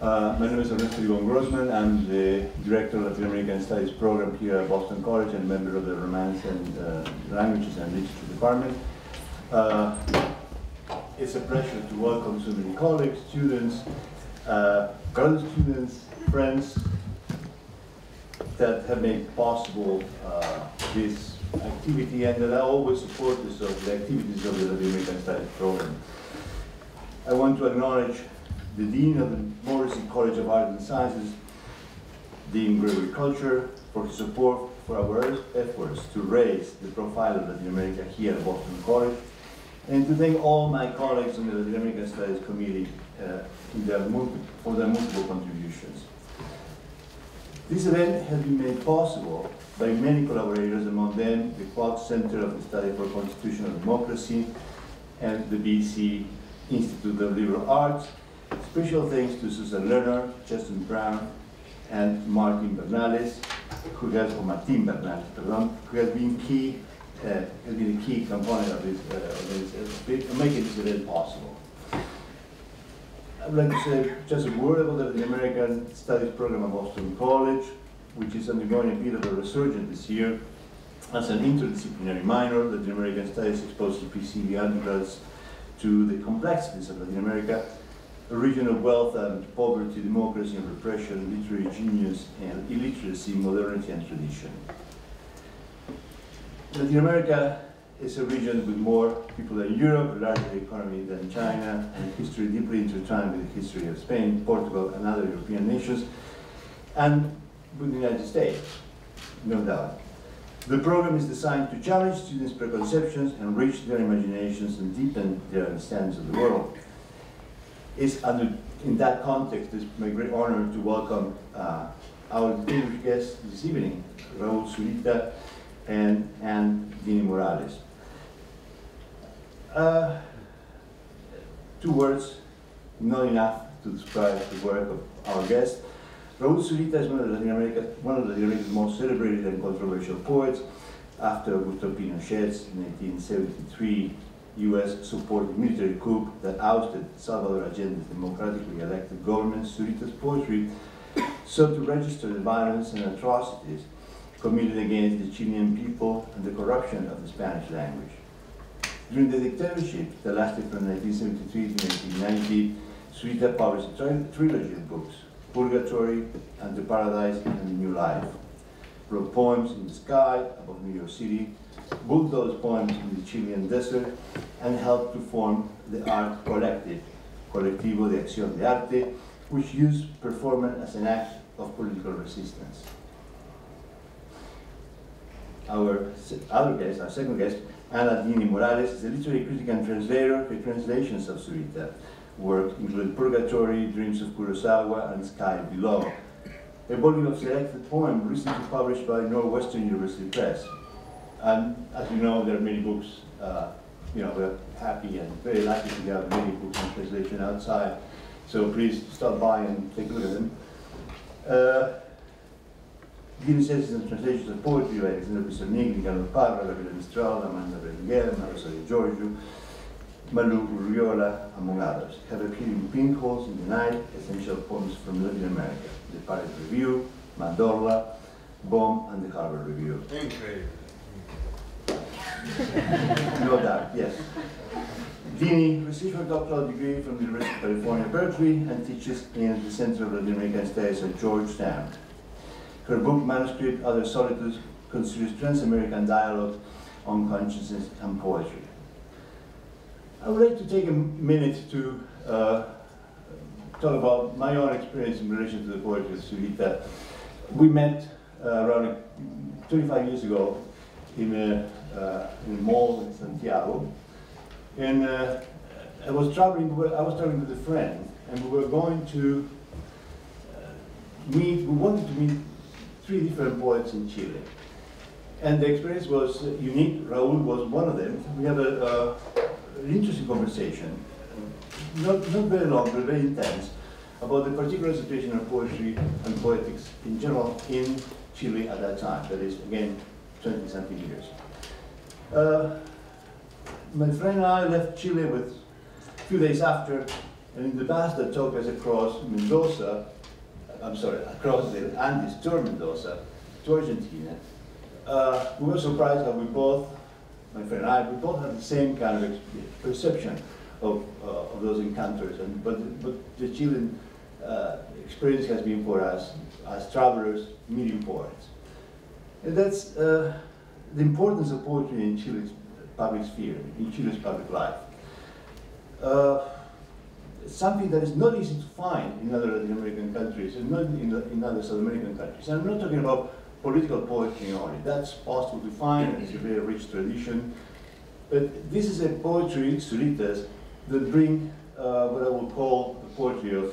My name is Ernesto Yvonne Grossman. I'm the Director of Latin American Studies Program here at Boston College and member of the Romance and Languages and Literature Department. It's a pleasure to welcome so many colleagues, students, graduate students, friends that have made possible this activity and that are always supporters of the activities of the Latin American Studies Program. I want to acknowledge the Dean of the Morrissey College of Arts and Sciences, Dean Gregory Culture, for his support for our efforts to raise the profile of Latin America here at Boston College, and to thank all my colleagues on the Latin American Studies Committee for their multiple contributions. This event has been made possible by many collaborators, among them the Clough Center of the Study for Constitutional Democracy and the BC Institute of Liberal Arts. Special thanks to Susan Lerner, Justin Brown, and Martin Bernales, who has been key, a key component of this, making this event possible. I'd like to say just a word about the American Studies Program at Boston College, which is undergoing a bit of a resurgence this year. As an interdisciplinary minor, the American Studies exposed to PCD undergrads to the complexities of Latin America, a region of wealth and poverty, democracy and repression, literary genius and illiteracy, modernity and tradition. Latin America is a region with more people than Europe, a larger economy than China, and history deeply intertwined with the history of Spain, Portugal, and other European nations, and with the United States, no doubt. The program is designed to challenge students' preconceptions, enrich their imaginations, and deepen their understandings of the world. It's under, in that context, it's my great honor to welcome our distinguished guests this evening, Raúl Zurita and Dini Morales. Two words, not enough to describe the work of our guests. Raúl Zurita is one of Latin America's most celebrated and controversial poets. After Gustav Pinochet's 1973 U.S. supported military coup that ousted Salvador Allende's democratically elected government, Zurita's poetry sought to register the violence and atrocities committed against the Chilean people and the corruption of the Spanish language. During the dictatorship that lasted from 1973 to 1990, Zurita published a trilogy of books, Purgatory, and the Paradise and the New Life, wrote poems in the sky above New York City, booked those poems in the Chilean desert, and helped to form the art collective, Colectivo de Acción de Arte, which used performance as an act of political resistance. Our other guest, our second guest, Anna Deeny Morales, is a literary critic and translator. Her translations of Zurita's work include Purgatory, Dreams of Kurosawa, and Sky Below, a volume of selected poems recently published by Northwestern University Press. And as you know, there are many books, we're happy and very lucky to have many books in translation outside. So please stop by and take a look at them. Dini says in translations of poetry by Alexander Bissernig, Ricardo Parra, Gabriela Mistral, Amanda Berenguer, Marisa de Giorgio, Malu Uriola, among others, have appeared in Pinholes in the Night, Essential Poems from Latin America, the Paris Review, Mandorla, Bomb, and the Harvard Review. Incredible. No doubt, yes. Dini received her doctoral degree from the University of California, Berkeley, and teaches in the Center of Latin American Studies at Georgetown. Her book manuscript, Other Solitudes, considers trans-American dialogue on consciousness and poetry. I would like to take a minute to talk about my own experience in relation to the poetry of Zurita. We met around 25 years ago in a mall in Santiago, and I was traveling with a friend, and we were going to meet three different poets in Chile, and the experience was unique. Raúl was one of them. We had an interesting conversation, not very long, but very intense, about the particular situation of poetry and poetics in general in Chile at that time. That is, again, 20-something years. My friend and I left Chile a few days after, And in the past, that took us across Mendoza, I'm sorry, across the Andes to Mendoza, to Argentina. We were surprised that we both, my friend and I, we both had the same kind of perception of those encounters. And, but the Chilean experience has been for us, as travelers, meeting poets. And that's the importance of poetry in Chile's public sphere, in Chile's public life. Something that is not easy to find in other Latin American countries, and not in other South American countries. And I'm not talking about political poetry only. That's possible to find, and it's a very rich tradition. But this is a poetry, Zurita's, that bring what I would call the poetry of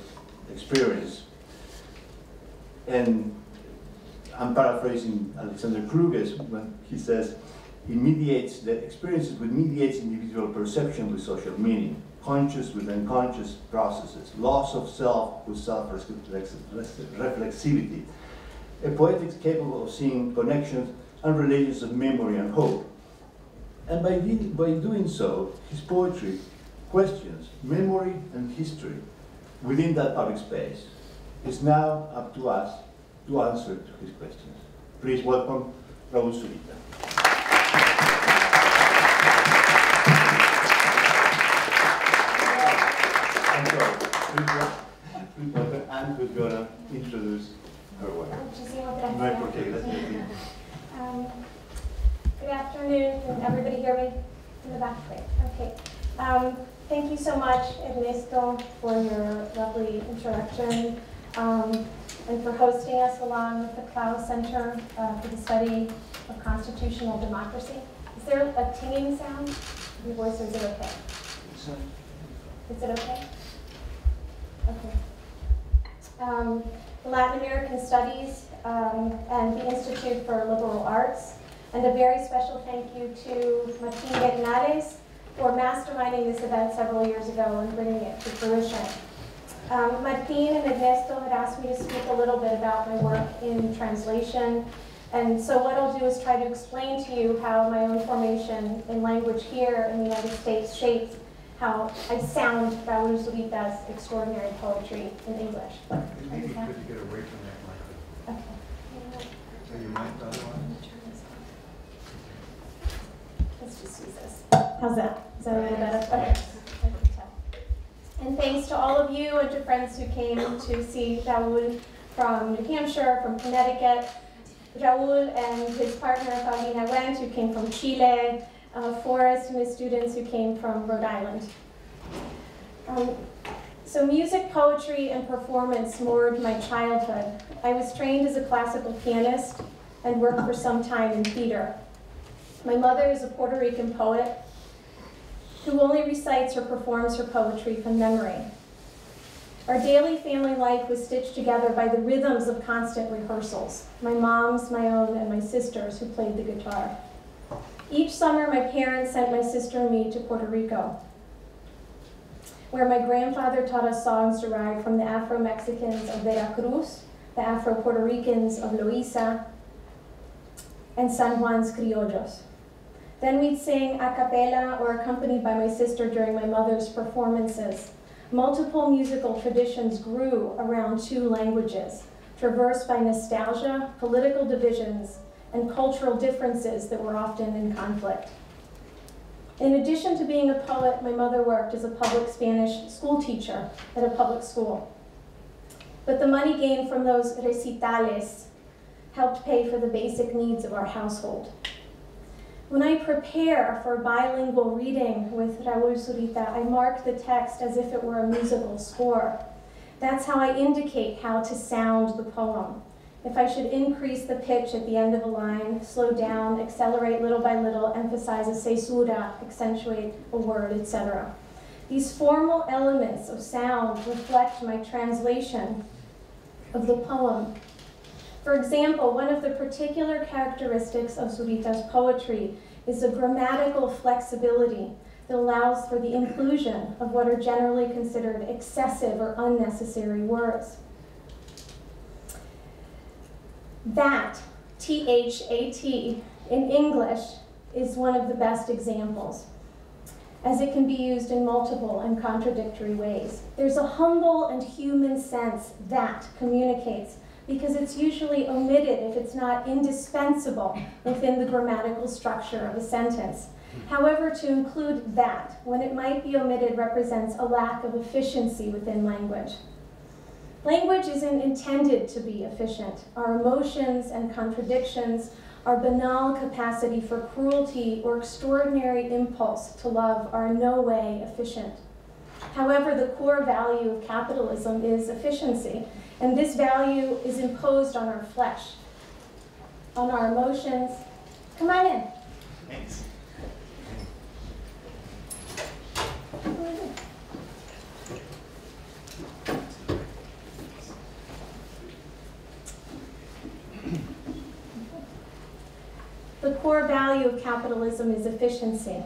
experience. And I'm paraphrasing Alexander Kruges when he says, he mediates the experiences, but mediates individual perception with social meaning, conscious with unconscious processes, loss of self with self-reflexivity. A poetic capable of seeing connections and relations of memory and hope. And by doing so, his poetry questions memory and history within that public space. It's now up to us to answer to his questions. Please welcome Raúl Zurita. Anne was going to introduce her work. Good afternoon. Can everybody hear me? In the back, please. Okay. Thank you so much, Ernesto, for your lovely introduction and for hosting us along with the Clough Center for the Study of Constitutional Democracy. Is there a tinging sound? Your voice, is it okay? Is it okay? Okay. Latin American Studies and the Institute for Liberal Arts. And a very special thank you to Martin Bernales for masterminding this event several years ago and bringing it to fruition. Martin and Ernesto had asked me to speak a little bit about my work in translation. And so what I'll do is try to explain to you how my own formation in language here in the United States shaped how I sound Raúl Zurita's extraordinary poetry in English. It may be good to get away from that mic. Okay. So you might otherwise. Let's just use this. How's that? Is that a little better? Okay. I can tell. And thanks to all of you and to friends who came to see Raúl from New Hampshire, from Connecticut. Raúl and his partner, Paulina Wendt, who came from Chile. Forrest and his students who came from Rhode Island. So music, poetry, and performance moored my childhood. I was trained as a classical pianist and worked for some time in theater. My mother is a Puerto Rican poet who only recites or performs her poetry from memory. Our daily family life was stitched together by the rhythms of constant rehearsals. My mom's, my own, and my sister's who played the guitar. Each summer, my parents sent my sister and me to Puerto Rico, where my grandfather taught us songs derived from the Afro-Mexicans of Veracruz, the Afro-Puerto Ricans of Loíza, and San Juan's Criollos. Then we'd sing a cappella or accompanied by my sister during my mother's performances. Multiple musical traditions grew around two languages, traversed by nostalgia, political divisions, and cultural differences that were often in conflict. In addition to being a poet, my mother worked as a public Spanish school teacher at a public school. But the money gained from those recitales helped pay for the basic needs of our household. When I prepare for bilingual reading with Raúl Zurita, I mark the text as if it were a musical score. That's how I indicate how to sound the poem. If I should increase the pitch at the end of a line, slow down, accelerate little by little, emphasize a cesura, accentuate a word, etc. These formal elements of sound reflect my translation of the poem. For example, one of the particular characteristics of Zurita's poetry is a grammatical flexibility that allows for the inclusion of what are generally considered excessive or unnecessary words. That, THAT, in English, is one of the best examples. as it can be used in multiple and contradictory ways. There's a humble and human sense that communicates, because it's usually omitted if it's not indispensable within the grammatical structure of a sentence. However, to include that, when it might be omitted, represents a lack of efficiency within language. Language isn't intended to be efficient. Our emotions and contradictions, our banal capacity for cruelty or extraordinary impulse to love are in no way efficient. However, the core value of capitalism is efficiency, and this value is imposed on our flesh, on our emotions. Come on in. Thanks. The core value of capitalism is efficiency,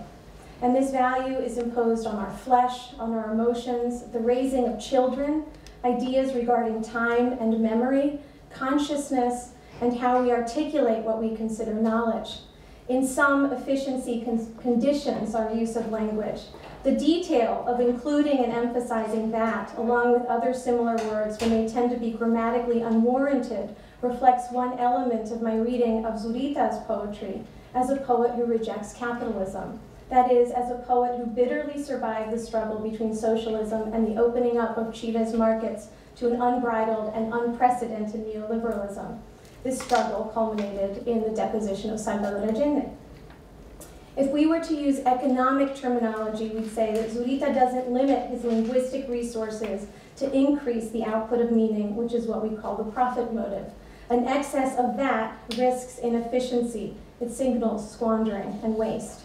and this value is imposed on our flesh, on our emotions, the raising of children, ideas regarding time and memory, consciousness, and how we articulate what we consider knowledge. In some, efficiency conditions our use of language. The detail of including and emphasizing that, along with other similar words when they tend to be grammatically unwarranted, reflects one element of my reading of Zurita's poetry as a poet who rejects capitalism. That is, as a poet who bitterly survived the struggle between socialism and the opening up of Chile's markets to an unbridled and unprecedented neoliberalism. This struggle culminated in the deposition of Salvador Allende. If we were to use economic terminology, we'd say that Zurita doesn't limit his linguistic resources to increase the output of meaning, which is what we call the profit motive. An excess of that risks inefficiency. It signals squandering and waste.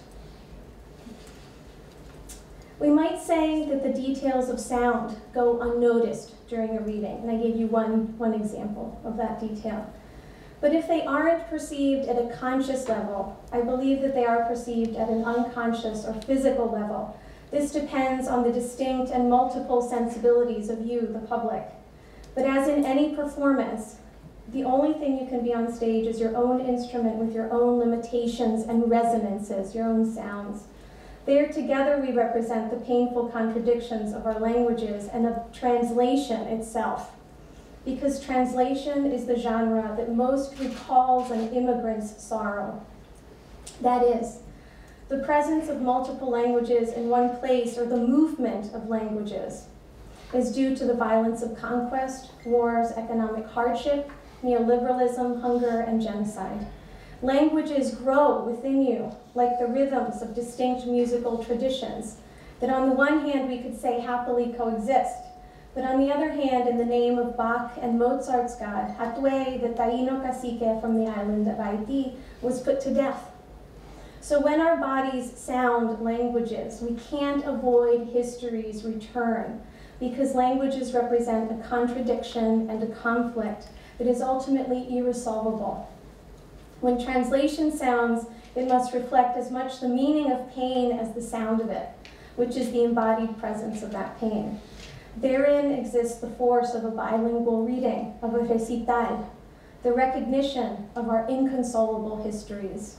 We might say that the details of sound go unnoticed during a reading, and I gave you one example of that detail. But if they aren't perceived at a conscious level, I believe that they are perceived at an unconscious or physical level. This depends on the distinct and multiple sensibilities of you, the public. But as in any performance, the only thing you can be on stage is your own instrument with your own limitations and resonances, your own sounds. There together we represent the painful contradictions of our languages and of translation itself. Because translation is the genre that most recalls an immigrant's sorrow. That is, the presence of multiple languages in one place, or the movement of languages, is due to the violence of conquest, wars, economic hardship, neoliberalism, hunger, and genocide. Languages grow within you like the rhythms of distinct musical traditions that on the one hand we could say happily coexist, but on the other hand, in the name of Bach and Mozart's god, Hatue, the Taino cacique from the island of Haiti, was put to death. So when our bodies sound languages, we can't avoid history's return, because languages represent a contradiction and a conflict that is ultimately irresolvable. When translation sounds, it must reflect as much the meaning of pain as the sound of it, which is the embodied presence of that pain. Therein exists the force of a bilingual reading, of a recital, the recognition of our inconsolable histories.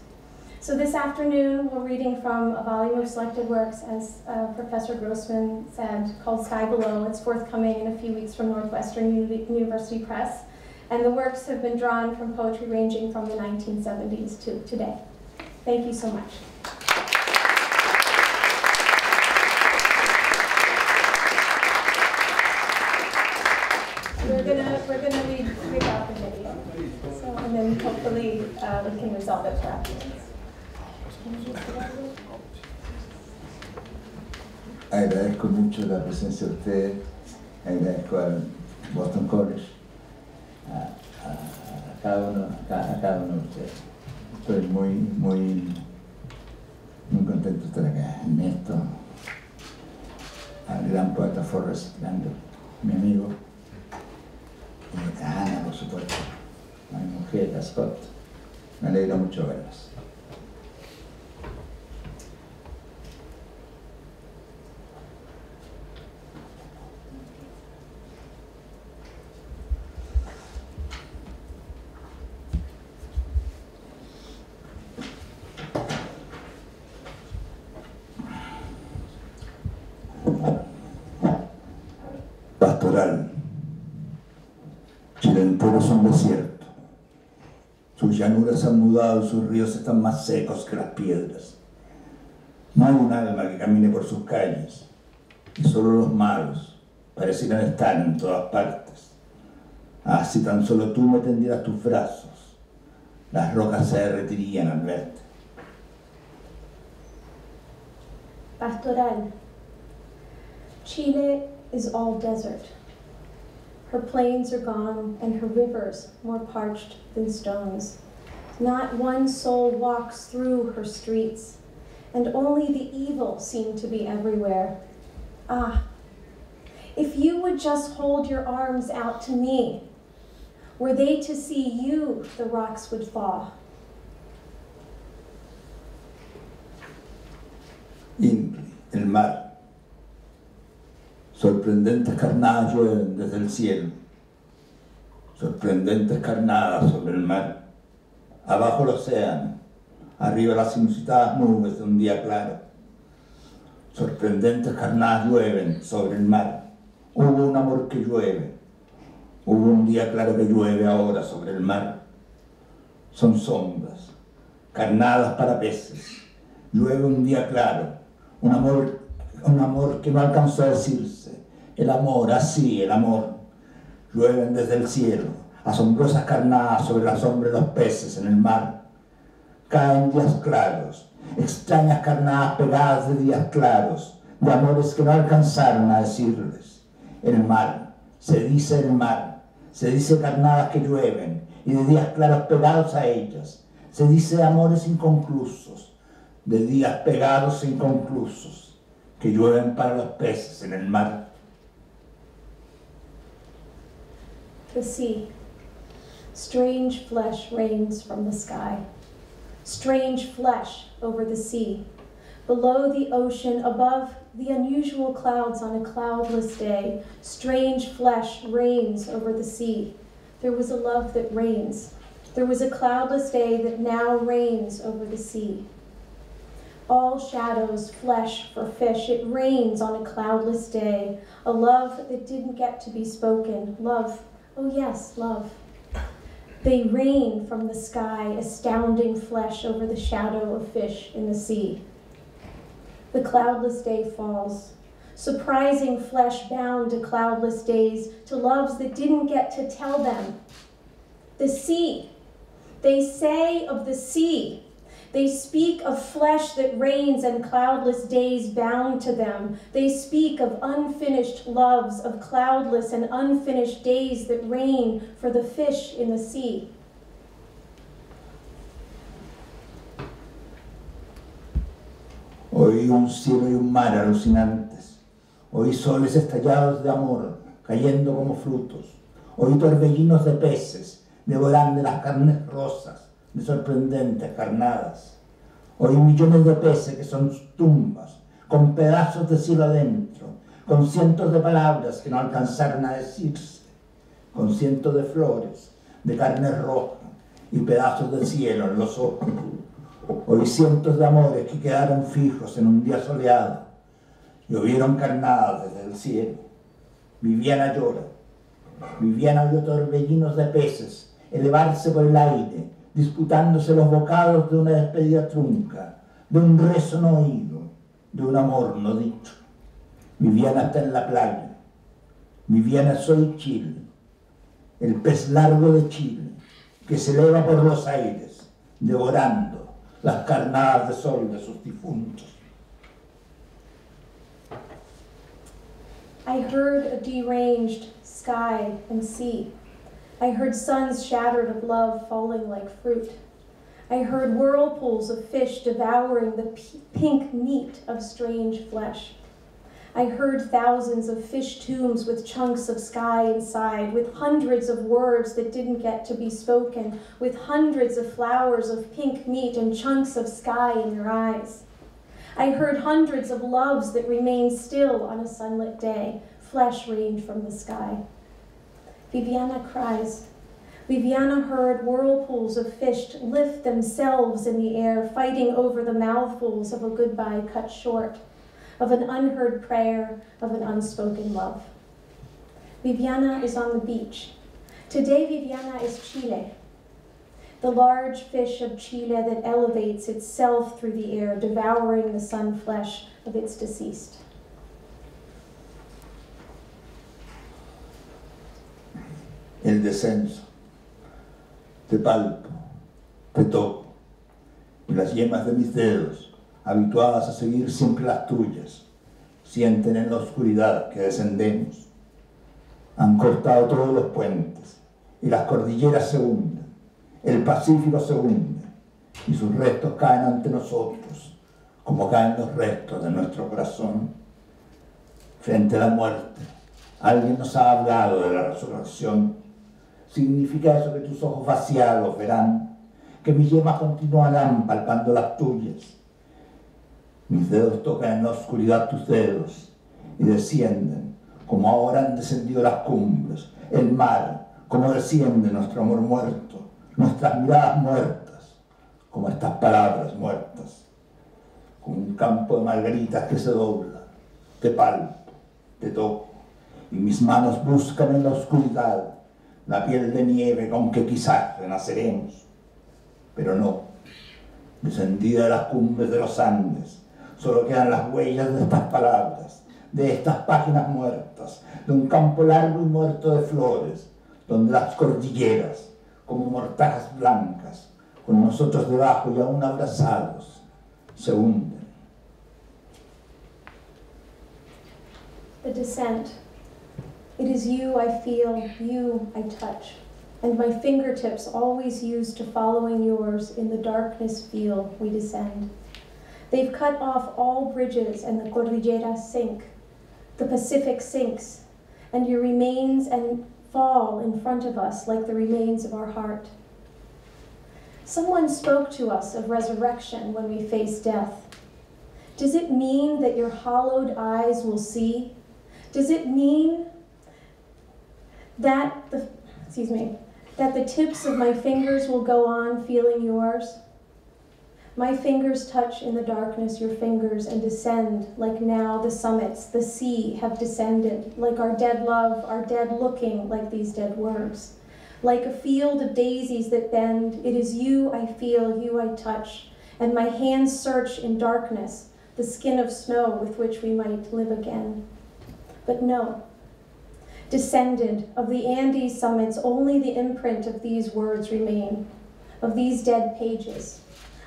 So this afternoon, we're reading from a volume of selected works, as Professor Grossman said, called Sky Below. It's forthcoming in a few weeks from Northwestern University Press. And the works have been drawn from poetry ranging from the 1970s to today. Thank you so much. We're gonna read out the video, so, and then hopefully we can resolve it for afterwards. Agradezco mucho la presencia de ustedes. Agradezco al Boston College, a cada uno de ustedes. Estoy muy contento de estar acá. Ernesto, al gran poeta Forrest Lander, mi amigo. Ana, por supuesto, a mi mujer, a Scott. Me alegra mucho verlos. pastoral. Chile entero es un desierto. Sus llanuras han mudado, sus ríos están más secos que las piedras. No hay un alma que camine por sus calles, y solo los malos parecieran estar en todas partes. Ah, si tan solo tú me tendieras tus brazos, las rocas se derretirían al verte. Pastoral. Chile is all desert. Her plains are gone and her rivers more parched than stones. Not one soul walks through her streets, and only the evil seem to be everywhere. Ah, if you would just hold your arms out to me, were they to see you, the rocks would fall. Invi, el mar. Sorprendentes carnadas llueven desde el cielo. Sorprendentes carnadas sobre el mar. Abajo el océano, arriba las inusitadas nubes de un día claro. Sorprendentes carnadas llueven sobre el mar. Hubo un amor que llueve. Hubo un día claro que llueve ahora sobre el mar. Son sombras, carnadas para peces. Llueve un día claro, un amor que no alcanzó a decirse. El amor, así, el amor. Llueven desde el cielo, asombrosas carnadas sobre la sombra de los peces en el mar. Caen días claros, extrañas carnadas pegadas de días claros, de amores que no alcanzaron a decirles. El mar, se dice el mar, se dice carnadas que llueven y de días claros pegados a ellas, se dice amores inconclusos, de días pegados e inconclusos, que llueven para los peces en el mar. The sea. Strange flesh rains from the sky. Strange flesh over the sea. Below the ocean, above the unusual clouds on a cloudless day, strange flesh rains over the sea. There was a love that rains. There was a cloudless day that now rains over the sea. All shadows, flesh for fish, it rains on a cloudless day. A love that didn't get to be spoken. Love, oh yes, love. They rain from the sky, astounding flesh over the shadow of fish in the sea. The cloudless day falls. Surprising flesh bound to cloudless days, to loves that didn't get to tell them. The sea, they say of the sea. They speak of flesh that rains and cloudless days bound to them. They speak of unfinished loves, of cloudless and unfinished days that rain for the fish in the sea. Oí un cielo y un mar alucinantes. Oí soles estallados de amor, cayendo como frutos. Oí torbellinos de peces, devorando las carnes rosas de sorprendentes carnadas. Oí millones de peces que son tumbas, con pedazos de cielo adentro, con cientos de palabras que no alcanzaron a decirse, con cientos de flores, de carne roja y pedazos de cielo en los ojos. Oí cientos de amores que quedaron fijos en un día soleado. Llovieron carnadas desde el cielo. Viviana llora. Viviana oyó torbellinos de peces elevarse por el aire, disputándose los bocados de una despedida trunca, de un rezo no oído, de un amor no dicho. Viviana está en la playa. Viviana soy Chile, el pez largo de Chile, que se eleva por los aires, devorando las carnadas de sol de sus difuntos. I heard a deranged sky and sea. I heard suns shattered of love falling like fruit. I heard whirlpools of fish devouring the pink meat of strange flesh. I heard thousands of fish tombs with chunks of sky inside, with hundreds of words that didn't get to be spoken, with hundreds of flowers of pink meat and chunks of sky in your eyes. I heard hundreds of loves that remain still on a sunlit day, flesh rained from the sky. Viviana cries. Viviana heard whirlpools of fish lift themselves in the air, fighting over the mouthfuls of a goodbye cut short, of an unheard prayer, of an unspoken love. Viviana is on the beach. Today, Viviana is Chile, the large fish of Chile that elevates itself through the air, devouring the sun flesh of its deceased. El descenso, te palpo, te toco, y las yemas de mis dedos, habituadas a seguir siempre las tuyas, sienten en la oscuridad que descendemos. Han cortado todos los puentes, y las cordilleras se hunden, el Pacífico se hunde, y sus restos caen ante nosotros, como caen los restos de nuestro corazón. Frente a la muerte, alguien nos ha hablado de la resurrección. ¿Significa eso que tus ojos vaciados verán, que mis yemas continuarán palpando las tuyas? Mis dedos tocan en la oscuridad tus dedos y descienden, como ahora han descendido las cumbres, el mar, como desciende nuestro amor muerto, nuestras miradas muertas, como estas palabras muertas, como un campo de margaritas que se dobla. Te palpo, te toco, y mis manos buscan en la oscuridad la piel de nieve con que quizás renaceremos, pero no. Descendida de las cumbres de los Andes, solo quedan las huellas de estas palabras, de estas páginas muertas, de un campo largo y muerto de flores, donde las cordilleras, como mortajas blancas, con nosotros debajo y aún abrazados, se hunden. The descent. It is you I feel, you I touch, and my fingertips always used to following yours in the darkness feel we descend. They've cut off all bridges and the cordilleras sink. The Pacific sinks, and your remains and fall in front of us like the remains of our heart. Someone spoke to us of resurrection when we face death. Does it mean that your hollowed eyes will see? Does it mean that the tips of my fingers will go on feeling yours? My fingers touch in the darkness your fingers and descend like now the summits, the sea have descended, like our dead love, our dead looking, like these dead words. Like a field of daisies that bend, it is you I feel, you I touch, and my hands search in darkness, the skin of snow with which we might live again. But no. Descended, of the Andes summits, only the imprint of these words remain, of these dead pages,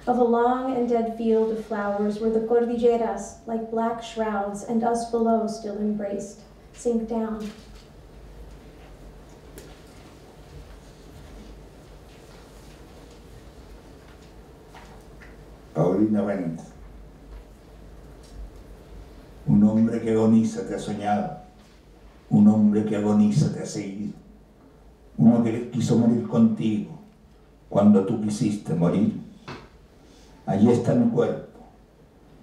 of a long and dead field of flowers where the cordilleras, like black shrouds, and us below still embraced, sink down. Paulina Wendt. Un hombre que agoniza te ha soñado. Un hombre que agoniza te ha seguido, uno que quiso morir contigo cuando tú quisiste morir. Allí está mi cuerpo,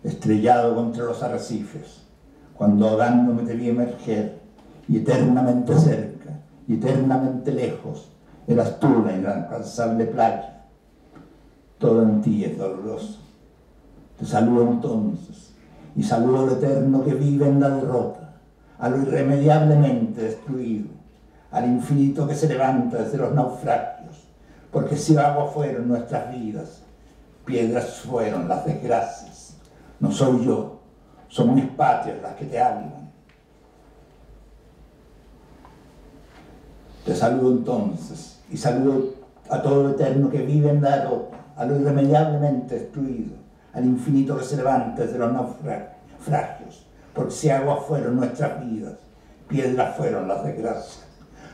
estrellado contra los arrecifes, cuando ahogándome te vi emerger, y eternamente cerca, y eternamente lejos, eras tú la inalcanzable playa. Todo en ti es doloroso. Te saludo entonces, y saludo al eterno que vive en la derrota, a lo irremediablemente destruido, al infinito que se levanta desde los naufragios, porque si agua fueron nuestras vidas, piedras fueron las desgracias. No soy yo, son mis patrias las que te hablan. Te saludo entonces, y saludo a todo el eterno que vive en la ropa, a lo irremediablemente destruido, al infinito que se levanta desde los naufragios, porque si agua fueron nuestras vidas, piedras fueron las desgracias.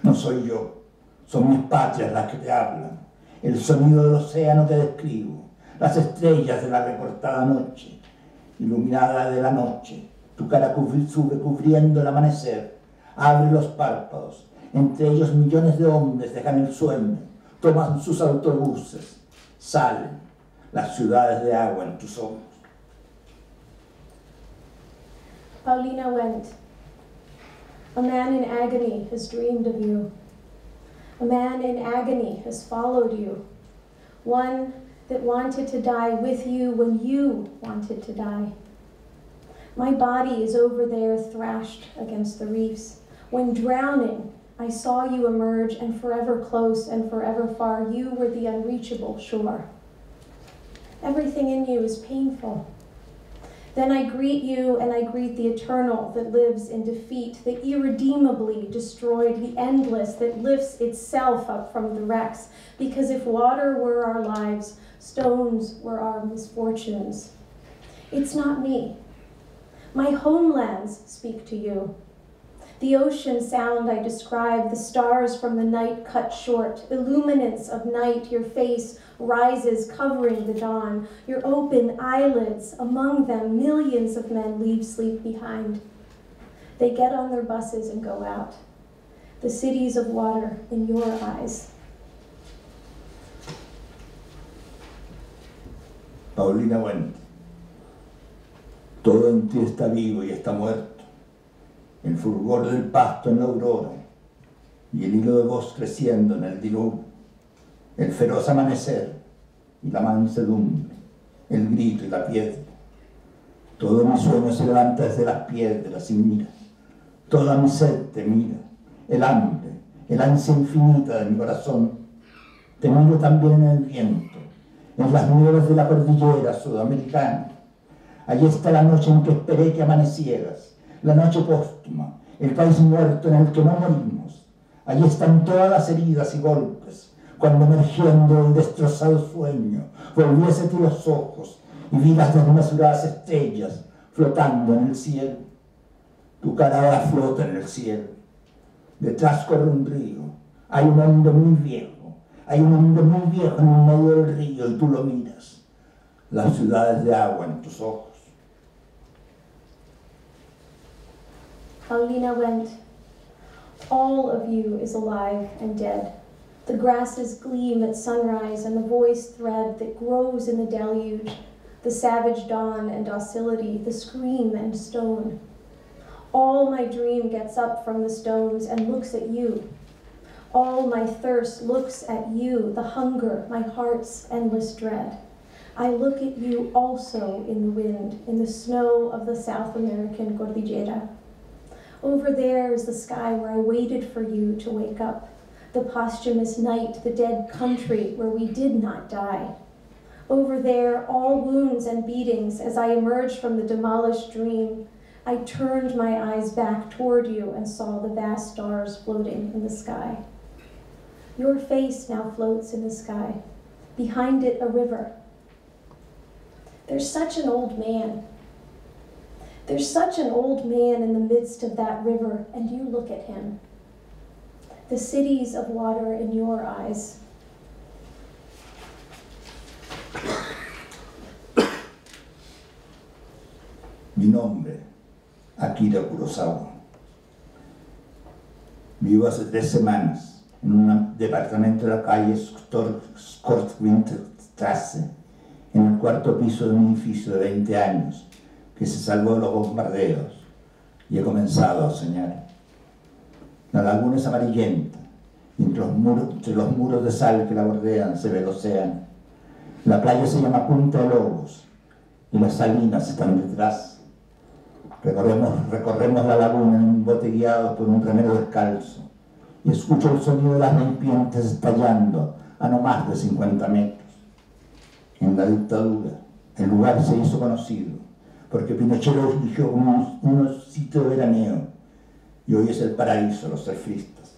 No soy yo, son mis patrias las que te hablan, el sonido del océano que describo, las estrellas de la recortada noche, iluminada de la noche, tu cara sube cubriendo el amanecer, abre los párpados, entre ellos millones de hombres dejan el sueño, toman sus autobuses, salen las ciudades de agua en tus ojos. Paulina Wendt. A man in agony has dreamed of you. A man in agony has followed you. One that wanted to die with you when you wanted to die. My body is over there thrashed against the reefs, When drowning, I saw you emerge, and forever close and forever far, you were the unreachable shore. Everything in you is painful. Then I greet you, and I greet the eternal that lives in defeat, the irredeemably destroyed, the endless that lifts itself up from the wrecks. Because if water were our lives, stones were our misfortunes. It's not me. My homelands speak to you. The ocean sound I describe, the stars from the night cut short, illuminance of night, your face rises covering the dawn, your open eyelids, among them millions of men leave sleep behind. They get on their buses and go out, the cities of water in your eyes. Paulina Wendt. Todo en ti está vivo y está muerto, el fulgor del pasto en la aurora y el hilo de voz creciendo en el diluvio, el feroz amanecer y la mansedumbre, el grito y la piedra. Todo mi sueño se levanta desde las piedras y mira, toda mi sed te mira, el hambre, el ansia infinita de mi corazón. Te miro también en el viento, en las nieves de la cordillera sudamericana. Allí está la noche en que esperé que amanecieras, la noche póstuma, el país muerto en el que no morimos. Allí están todas las heridas y golpes, cuando emergiendo del destrozado sueño, volví hacia ti los ojos y vi las desmesuradas estrellas flotando en el cielo. Tu cara ahora flota en el cielo. Detrás corre un río, hay un hombre muy viejo, en el medio del río y tú lo miras. Las ciudades de agua en tus ojos. Paulina Wendt, all of you is alive and dead. The grasses gleam at sunrise and the voice thread that grows in the deluge, the savage dawn and docility, the scream and stone. All my dream gets up from the stones and looks at you. All my thirst looks at you, the hunger, my heart's endless dread. I look at you also in the wind, in the snow of the South American Cordillera. Over there is the sky where I waited for you to wake up, the posthumous night, the dead country where we did not die. Over there, all wounds and beatings, as I emerged from the demolished dream, I turned my eyes back toward you and saw the vast stars floating in the sky. Your face now floats in the sky, behind it a river. There's such an old man. There's such an old man in the midst of that river, and you look at him. The cities of water in your eyes. Mi nombre, Akira Kurosawa. Vivo hace 3 semanas en un departamento de la calle Skortwinterstrasse, en el 4.º piso de un edificio de 20 años, que se salvó de los bombardeos, y he comenzado a soñar. La laguna es amarillenta, y entre los muros de sal que la bordean se ve el océano. La playa se llama Punta de Lobos, y las salinas están detrás. Recorremos la laguna en un bote guiado por un remero descalzo, y escucho el sonido de las rompientes estallando a no más de 50 metros. En la dictadura, el lugar se hizo conocido, porque Pinochet lo eligió como un sitio de veraneo, y hoy es el paraíso de los surfistas.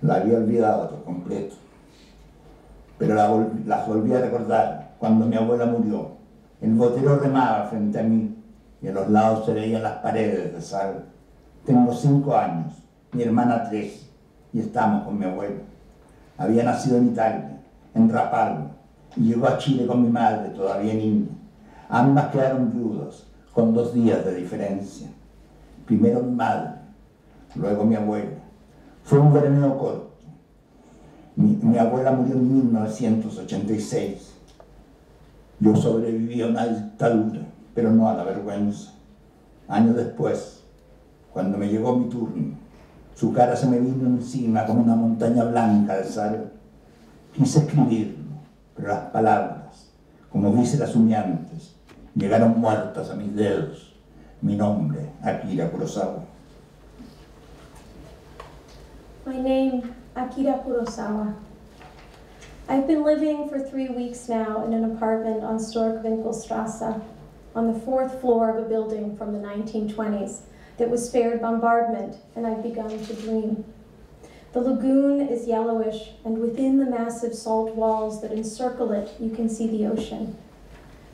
La había olvidado por completo, pero las volví a recordar cuando mi abuela murió. El botero remaba frente a mí, y a los lados se veían las paredes de sal. Tengo 5 años, mi hermana 3, y estamos con mi abuelo. Había nacido en Italia, en Rapallo, y llegó a Chile con mi madre, todavía niña. Ambas quedaron viudas, con 2 días de diferencia. Primero mi madre, luego mi abuela. Fue un veraneo corto. Mi abuela murió en 1986. Yo sobreviví a una dictadura, pero no a la vergüenza. Años después, cuando me llegó mi turno, su cara se me vino encima como una montaña blanca de sal. Quise escribirlo, pero las palabras, como vísceras humeantes, llegaron muertas a mis dedos. Mi nombre, Akira Kurosawa. my name, Akira Kurosawa. I've been living for 3 weeks now in an apartment on Storkwinkelstrasse, on the fourth floor of a building from the 1920s that was spared bombardment, and I've begun to dream. The lagoon is yellowish, and within the massive salt walls that encircle it, you can see the ocean.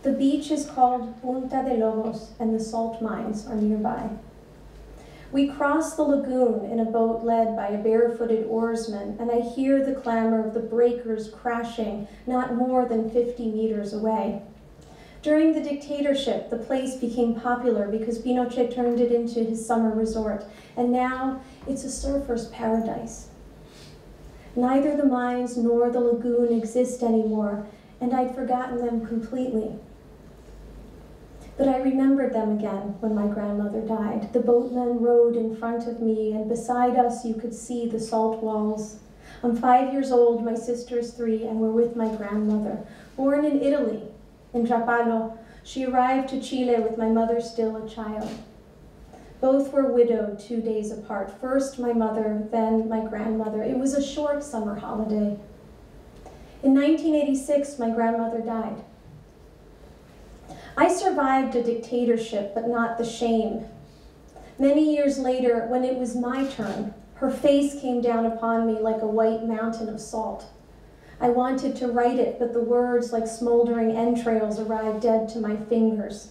The beach is called Punta de Lobos, and the salt mines are nearby. We cross the lagoon in a boat led by a barefooted oarsman, and I hear the clamor of the breakers crashing not more than 50 meters away. During the dictatorship, the place became popular because Pinochet turned it into his summer resort, and now it's a surfer's paradise. Neither the mines nor the lagoon exist anymore, and I'd forgotten them completely. But I remembered them again when my grandmother died. The boatman rowed in front of me, and beside us you could see the salt walls. I'm 5 years old, my sister's three, and we're with my grandmother. Born in Italy, in Rapallo, she arrived to Chile with my mother still a child. Both were widowed 2 days apart. First my mother, then my grandmother. It was a short summer holiday. In 1986, my grandmother died. I survived a dictatorship, but not the shame. Many years later, when it was my turn, her face came down upon me like a white mountain of salt. I wanted to write it, but the words, like smoldering entrails, arrived dead to my fingers.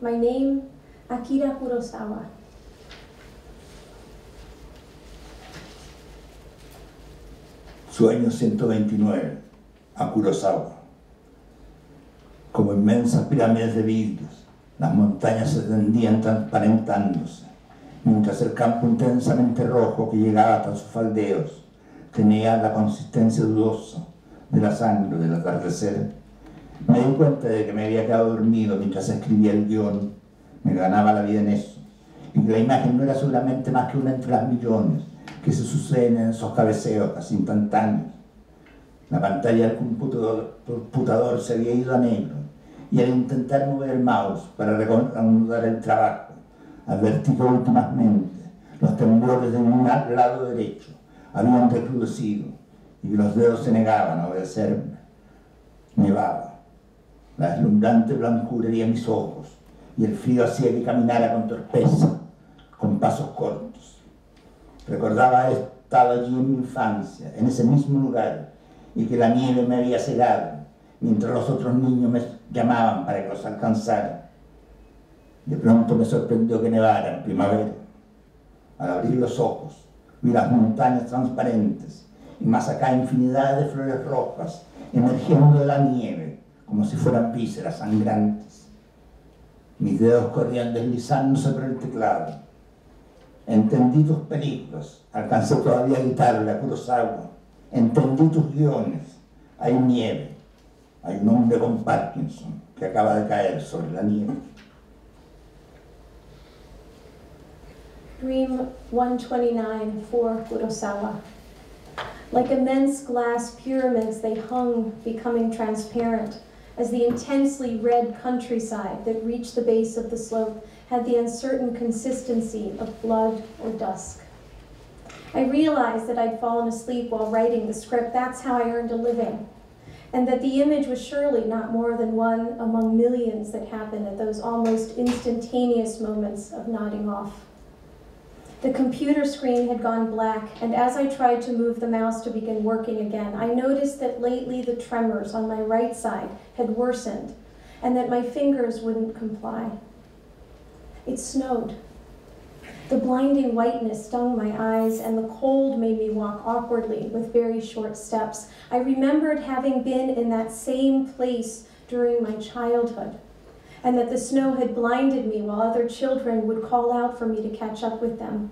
My name, Akira Kurosawa. Sueño 129, a Kurosawa. Como inmensas pirámides de vidrios, las montañas se tendían transparentándose, mientras el campo intensamente rojo que llegaba hasta sus faldeos tenía la consistencia dudosa de la sangre del atardecer. Me di cuenta de que me había quedado dormido mientras escribía el guión, me ganaba la vida en eso, y que la imagen no era solamente más que una entre las millones que se suceden en esos cabeceos casi instantáneos. La pantalla del computador se había ido a negro, y al intentar mover el mouse para reanudar el trabajo, advertí que últimamente los temblores de mi lado derecho habían recrudecido y que los dedos se negaban a obedecerme. Nevaba. La deslumbrante blancura hería mis ojos y el frío hacía que caminara con torpeza, con pasos cortos. Recordaba haber estado allí en mi infancia, en ese mismo lugar, y que la nieve me había cegado, mientras los otros niños me llamaban para que los alcanzara. De pronto me sorprendió que nevara en primavera. Al abrir los ojos, vi las montañas transparentes, y más acá infinidad de flores rojas emergiendo de la nieve, como si fueran vísceras sangrantes. Mis dedos corrían deslizándose por el teclado. Entendí tus películas, alcancé todavía a gritarle a Kurosawa. Entendí tus guiones, hay nieve, hay un hombre con Parkinson que acaba de caer sobre la nieve. Dream 129 for Kurosawa. Like immense glass pyramids, they hung, becoming transparent, as the intensely red countryside that reached the base of the slope had the uncertain consistency of blood or dusk. I realized that I'd fallen asleep while writing the script. That's how I earned a living, and that the image was surely not more than one among millions that happened at those almost instantaneous moments of nodding off. The computer screen had gone black, and as I tried to move the mouse to begin working again, I noticed that lately the tremors on my right side had worsened, and that my fingers wouldn't comply. It snowed. The blinding whiteness stung my eyes, and the cold made me walk awkwardly with very short steps. I remembered having been in that same place during my childhood, and that the snow had blinded me while other children would call out for me to catch up with them.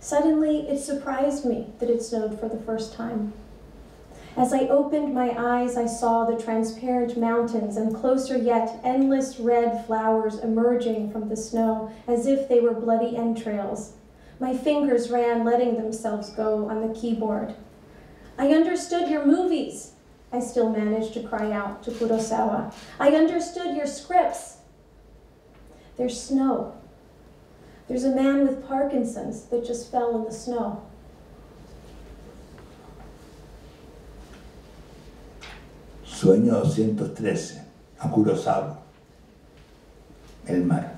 Suddenly, it surprised me that it snowed for the first time. As I opened my eyes, I saw the transparent mountains and, closer yet, endless red flowers emerging from the snow as if they were bloody entrails. My fingers ran, letting themselves go on the keyboard. "I understood your movies," I still managed to cry out to Kurosawa. "I understood your scripts." There's snow. There's a man with Parkinson's that just fell in the snow. Sueño 213, a Kurosawa, el mar.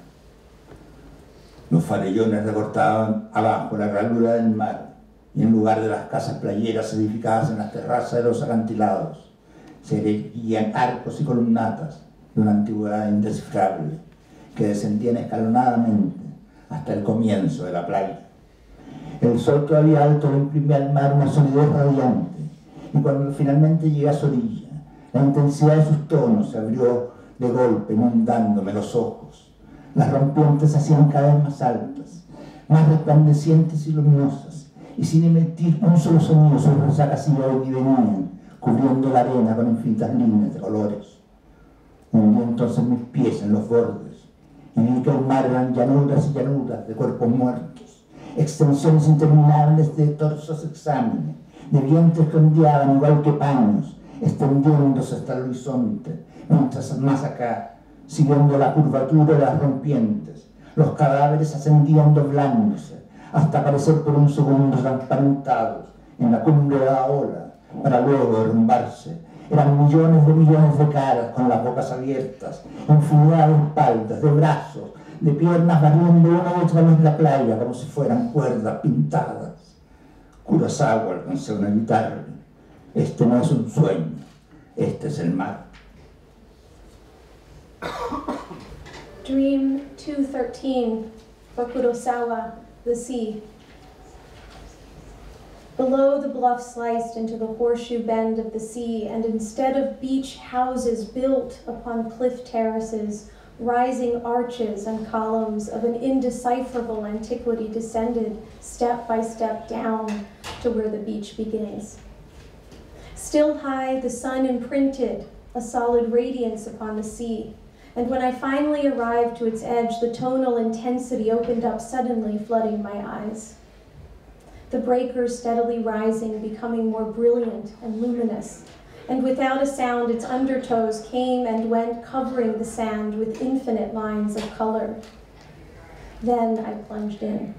Los farellones recortaban abajo la ranura del mar y en lugar de las casas playeras edificadas en las terrazas de los acantilados se erguían arcos y columnatas de una antigüedad indescifrable que descendían escalonadamente hasta el comienzo de la playa. El sol todavía alto le imprimía al mar una solidez radiante y cuando finalmente llegué a su orilla, la intensidad de sus tonos se abrió de golpe inundándome los ojos. Las rompientes se hacían cada vez más altas, más resplandecientes y luminosas, y sin emitir un solo sonido sus resacas iban y venían, cubriendo la arena con infinitas líneas de colores. Hundí entonces mis pies en los bordes, y vi que el mar eran llanuras y llanuras de cuerpos muertos, extensiones interminables de torsos exámenes, de vientres que ondeaban igual que paños, extendiéndose hasta el horizonte, mientras más acá, siguiendo la curvatura de las rompientes, los cadáveres ascendían doblándose, hasta aparecer por un segundo transparentados en la cumbre de la ola, para luego derrumbarse. Eran millones de caras con las bocas abiertas, infinidad de espaldas, de brazos, de piernas barriendo una y otra vez la playa como si fueran cuerdas pintadas. Kurosawa alcanzó a evitarlo. Este no es un sueño, este es el mar. Dream 213 for Kurosawa, the sea. Below the bluff sliced into the horseshoe bend of the sea, and instead of beach houses built upon cliff terraces, rising arches and columns of an indecipherable antiquity descended step by step down to where the beach begins. Still high, the sun imprinted a solid radiance upon the sea, and when I finally arrived to its edge, the tonal intensity opened up suddenly, flooding my eyes. The breakers steadily rising, becoming more brilliant and luminous, and without a sound, its undertows came and went, covering the sand with infinite lines of color. Then I plunged in,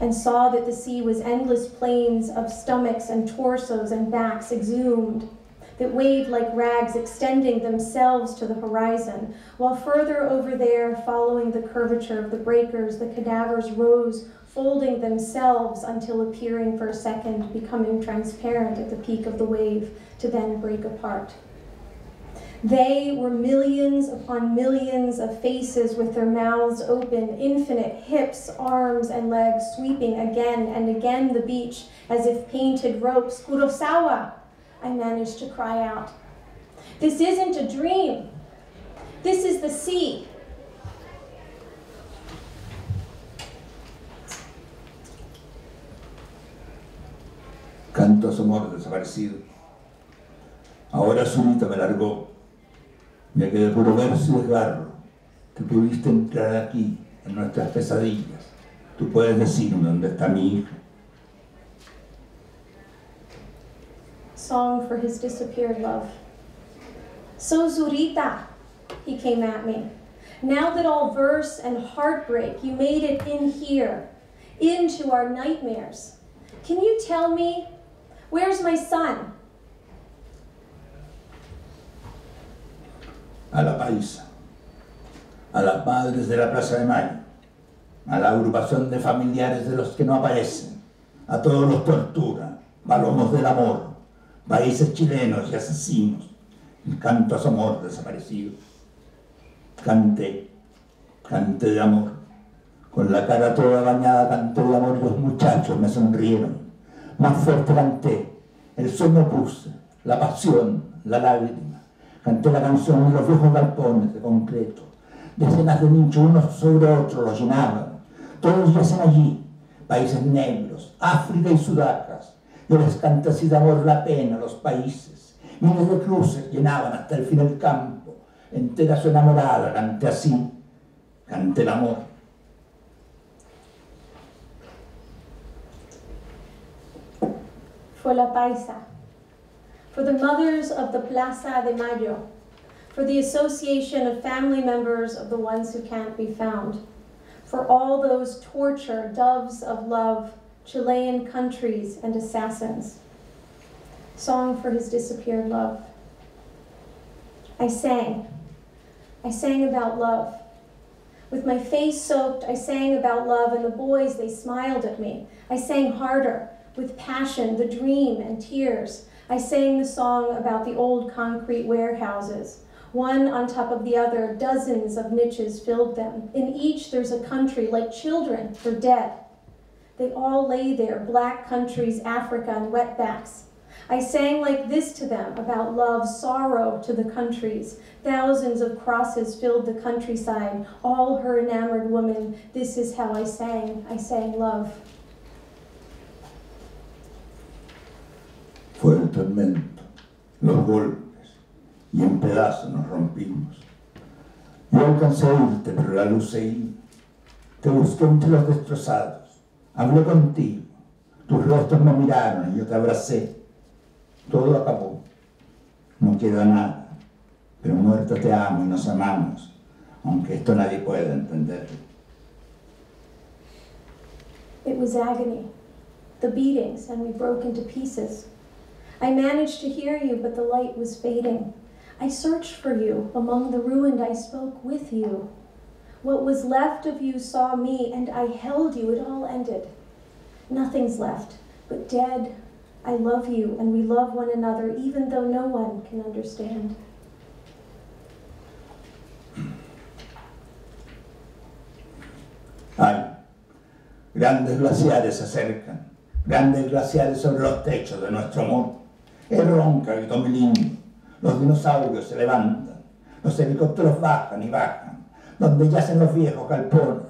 and saw that the sea was endless plains of stomachs and torsos and backs exhumed, that waved like rags extending themselves to the horizon, while further over there, following the curvature of the breakers, the cadavers rose, folding themselves until appearing for a second, becoming transparent at the peak of the wave, to then break apart. They were millions upon millions of faces with their mouths open, infinite hips, arms, and legs sweeping again and again the beach as if painted ropes. Kurosawa, I managed to cry out. This isn't a dream. This is the sea. Canto a su amor desaparecido. Ahora Zurita me largó. Ya que de puro verso y desgarro, que pudiste entrar aquí, en nuestras pesadillas, tú puedes decirme dónde está mi hija. Song for his disappeared love. So Zurita, he came at me. Now that all verse and heartbreak, you made it in here, into our nightmares. Can you tell me, where's my son? A la paisa, a las madres de la Plaza de Mayo, a la agrupación de familiares de los que no aparecen, a todos los tortura, palomos del amor, países chilenos y asesinos, canto a su amor desaparecido. Canté, canté de amor, con la cara toda bañada canté de amor y los muchachos me sonrieron. Más fuerte canté, el sueño puse, la pasión, la lágrima. Canté la canción en los viejos galpones de concreto. Decenas de nichos, unos sobre otros, los llenaban. Todos yacen allí, países negros, África y Sudacas. Yo les canté así de amor la pena a los países. Miles de cruces llenaban hasta el fin el campo. Entera su enamorada, canté así. Canté el amor. Fue la paisa. For the mothers of the Plaza de Mayo, for the association of family members of the ones who can't be found, for all those torture doves of love, Chilean countries and assassins. Song for his disappeared love. I sang. I sang about love. With my face soaked, I sang about love, and the boys, they smiled at me. I sang harder, with passion, the dream, and tears. I sang the song about the old concrete warehouses. One on top of the other, dozens of niches filled them. In each, there's a country, like children, or dead. They all lay there, black countries, Africa, and wetbacks. I sang like this to them about love, sorrow to the countries. Thousands of crosses filled the countryside, all her enamored woman. This is how I sang love. Fue el tormento, los golpes, y en pedazos nos rompimos. Yo alcancé a irte, pero la luz se iba. Te busqué entre los destrozados, hablé contigo, tus rostros me miraron y yo te abracé. Todo acabó, no queda nada, pero muerto te amo y nos amamos, aunque esto nadie pueda entenderlo. It was agony, the beatings, and we broke into pieces. I managed to hear you, but the light was fading. I searched for you, among the ruined I spoke with you. What was left of you saw me, and I held you, it all ended. Nothing's left, but dead. I love you, and we love one another, even though no one can understand. Ay, grandes glaciares se acercan, grandes glaciares sobre los techos de nuestro amor. Él ronca, gritó mi lindo, los dinosaurios se levantan, los helicópteros bajan y bajan, donde yacen los viejos galpones,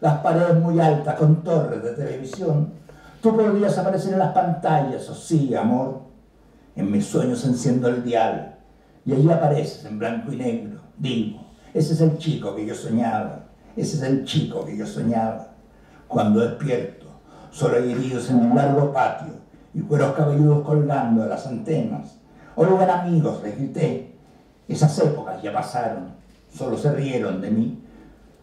las paredes muy altas con torres de televisión. Tú podrías aparecer en las pantallas, o sí, amor. En mis sueños enciendo el dial, y allí apareces en blanco y negro. Digo, ese es el chico que yo soñaba, ese es el chico que yo soñaba. Cuando despierto, solo heridos en un largo patio, y cueros cabelludos colgando de las antenas. Oigan amigos, les grité. Esas épocas ya pasaron, solo se rieron de mí.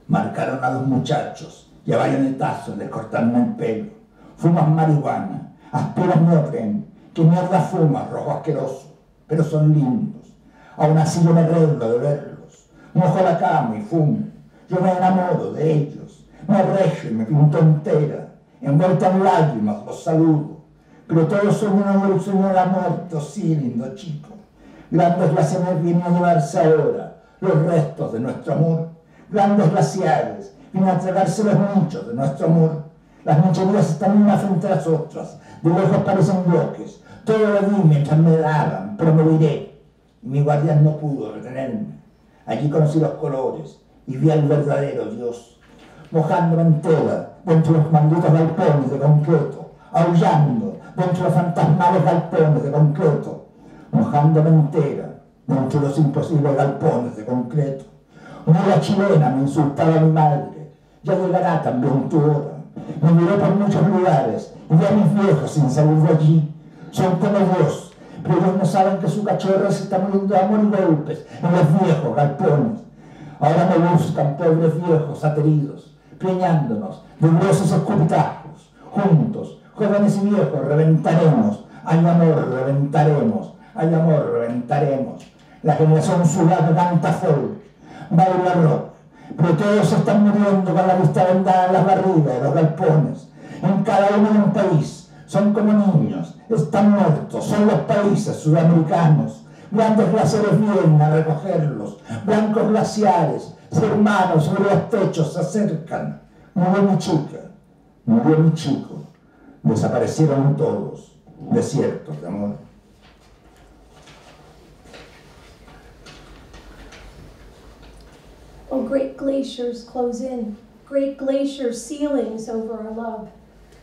Marcaron a los muchachos, y a bayonetazos les cortaron el pelo. Fumas marihuana, aspiras neopren, que mierda fumas, rojo asqueroso, pero son lindos. Aún así yo me arreglo de verlos, mojo la cama y fumo, yo me enamoro de ellos, me regio y me pinto entera, envuelta en lágrimas los saludo, pero todos son una evolución de la muerte, sí, lindo chico. Grandes glaciares vienen a llevarse ahora los restos de nuestro amor, grandes glaciares vienen a tragarse los nichos de nuestro amor. Las mochilas están unas frente a las otras, de lejos parecen bloques. Todo lo vi mientras me daban, pero me iré. Mi guardián no pudo retenerme. Allí conocí los colores y vi al verdadero Dios, mojándome entera dentro de los malditos galpones de concreto, aullando dentro de los fantasmales galpones de concreto, mojándome entera dentro de los imposibles galpones de concreto. Una la chilena me insultaba a mi madre, ya llegará también tu hora. Me miré por muchos lugares, y vi a mis viejos sin salir de allí. Son como vos, pero ellos no saben que su cachorro se está muriendo de amor y golpes en los viejos galpones. Ahora me buscan, pobres viejos ateridos, preñándonos de gruesos escupitajos. Juntos, jóvenes y viejos, reventaremos. Ay amor, reventaremos. Ay amor, reventaremos. La generación sublime canta folk, baila rock. Pero todos se están muriendo con la vista vendada en las barrigas de los galpones. En cada uno de un país, son como niños, están muertos, son los países sudamericanos. Grandes glaciares vienen a recogerlos, blancos glaciares, hermanos sobre los techos se acercan. Murió mi chica, murió mi chico, desaparecieron todos, desiertos de amor. Oh, great glaciers close in, great glacier ceilings over our love.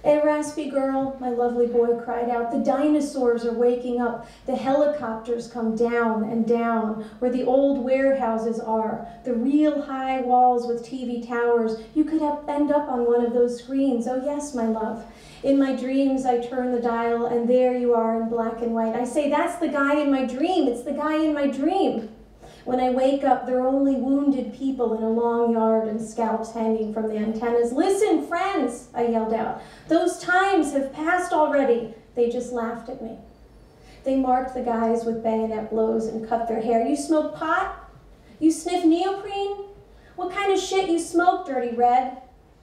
Hey, raspy girl, my lovely boy cried out, the dinosaurs are waking up, the helicopters come down and down, where the old warehouses are, the real high walls with TV towers. You could end up on one of those screens, oh yes, my love. In my dreams, I turn the dial, and there you are in black and white. I say, that's the guy in my dream, it's the guy in my dream. When I wake up, there are only wounded people in a long yard and scalps hanging from the antennas. Listen, friends, I yelled out. Those times have passed already. They just laughed at me. They marked the guys with bayonet blows and cut their hair. You smoke pot? You sniff neoprene? What kind of shit you smoke, Dirty Red?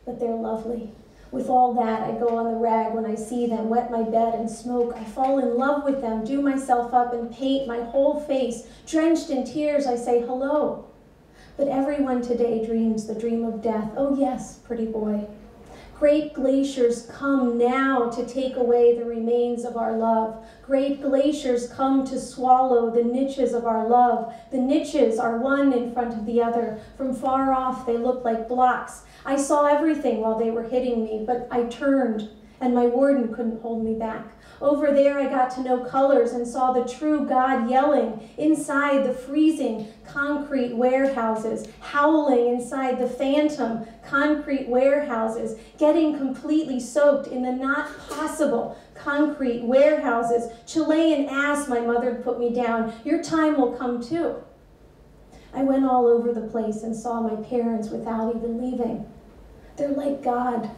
But they're lovely. With all that, I go on the rag when I see them, wet my bed and smoke. I fall in love with them, do myself up and paint my whole face. Drenched in tears, I say hello. But everyone today dreams the dream of death. Oh yes, pretty boy. Great glaciers come now to take away the remains of our love. Great glaciers come to swallow the niches of our love. The niches are one in front of the other. From far off, they look like blocks. I saw everything while they were hitting me, but I turned, and my warden couldn't hold me back. Over there, I got to know colors and saw the true God yelling inside the freezing concrete warehouses, howling inside the phantom concrete warehouses, getting completely soaked in the not possible concrete warehouses. Chilean ass, my mother put me down. Your time will come too. I went all over the place and saw my parents without even leaving. They're like God.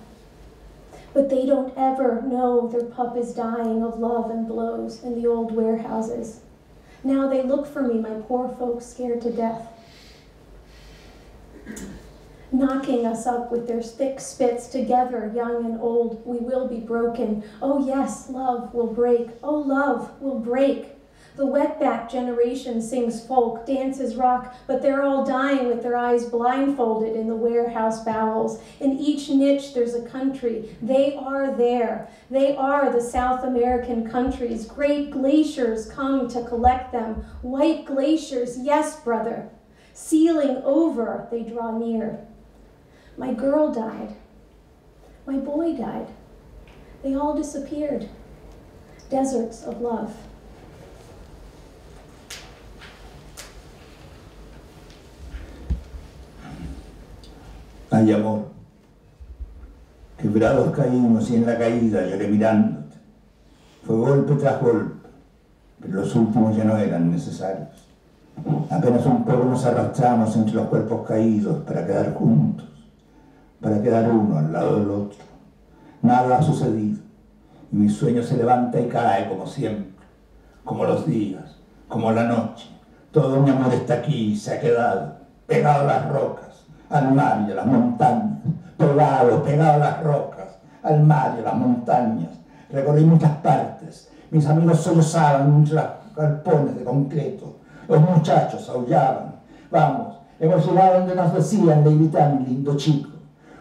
But they don't ever know their pup is dying of love and blows in the old warehouses. Now they look for me, my poor folks scared to death, knocking us up with their thick spits. Together, young and old, we will be broken. Oh yes, love will break. Oh, love will break. The wetback generation sings folk, dances rock, but they're all dying with their eyes blindfolded in the warehouse bowels. In each niche there's a country. They are there. They are the South American countries. Great glaciers come to collect them. White glaciers, yes, brother. Sealing over, they draw near. My girl died. My boy died. They all disappeared. Deserts of love. Hay amor, quebrados caímos y en la caída lloré mirándote. Fue golpe tras golpe, pero los últimos ya no eran necesarios. Apenas un poco nos arrastramos entre los cuerpos caídos para quedar juntos, para quedar uno al lado del otro. Nada ha sucedido y mi sueño se levanta y cae como siempre, como los días, como la noche. Todo mi amor está aquí y se ha quedado, pegado a las rocas, al mar y a las montañas, pegado, pegado a las rocas, al mar y a las montañas. Recorrí muchas partes, mis amigos sollozaban entre los galpones de concreto, los muchachos aullaban. Vamos, hemos llegado donde nos decían de gritar, mi lindo chico.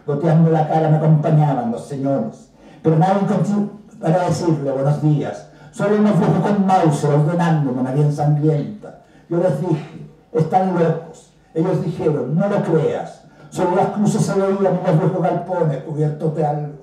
Goteando la cara me acompañaban los señores, pero nadie para decirle buenos días. Solo uno fue con Mauser ordenándome una bien sangrienta. Yo les dije, están locos. Ellos dijeron, no lo creas. Sobre las cruces se veían unos viejos galpones cubiertos de algo.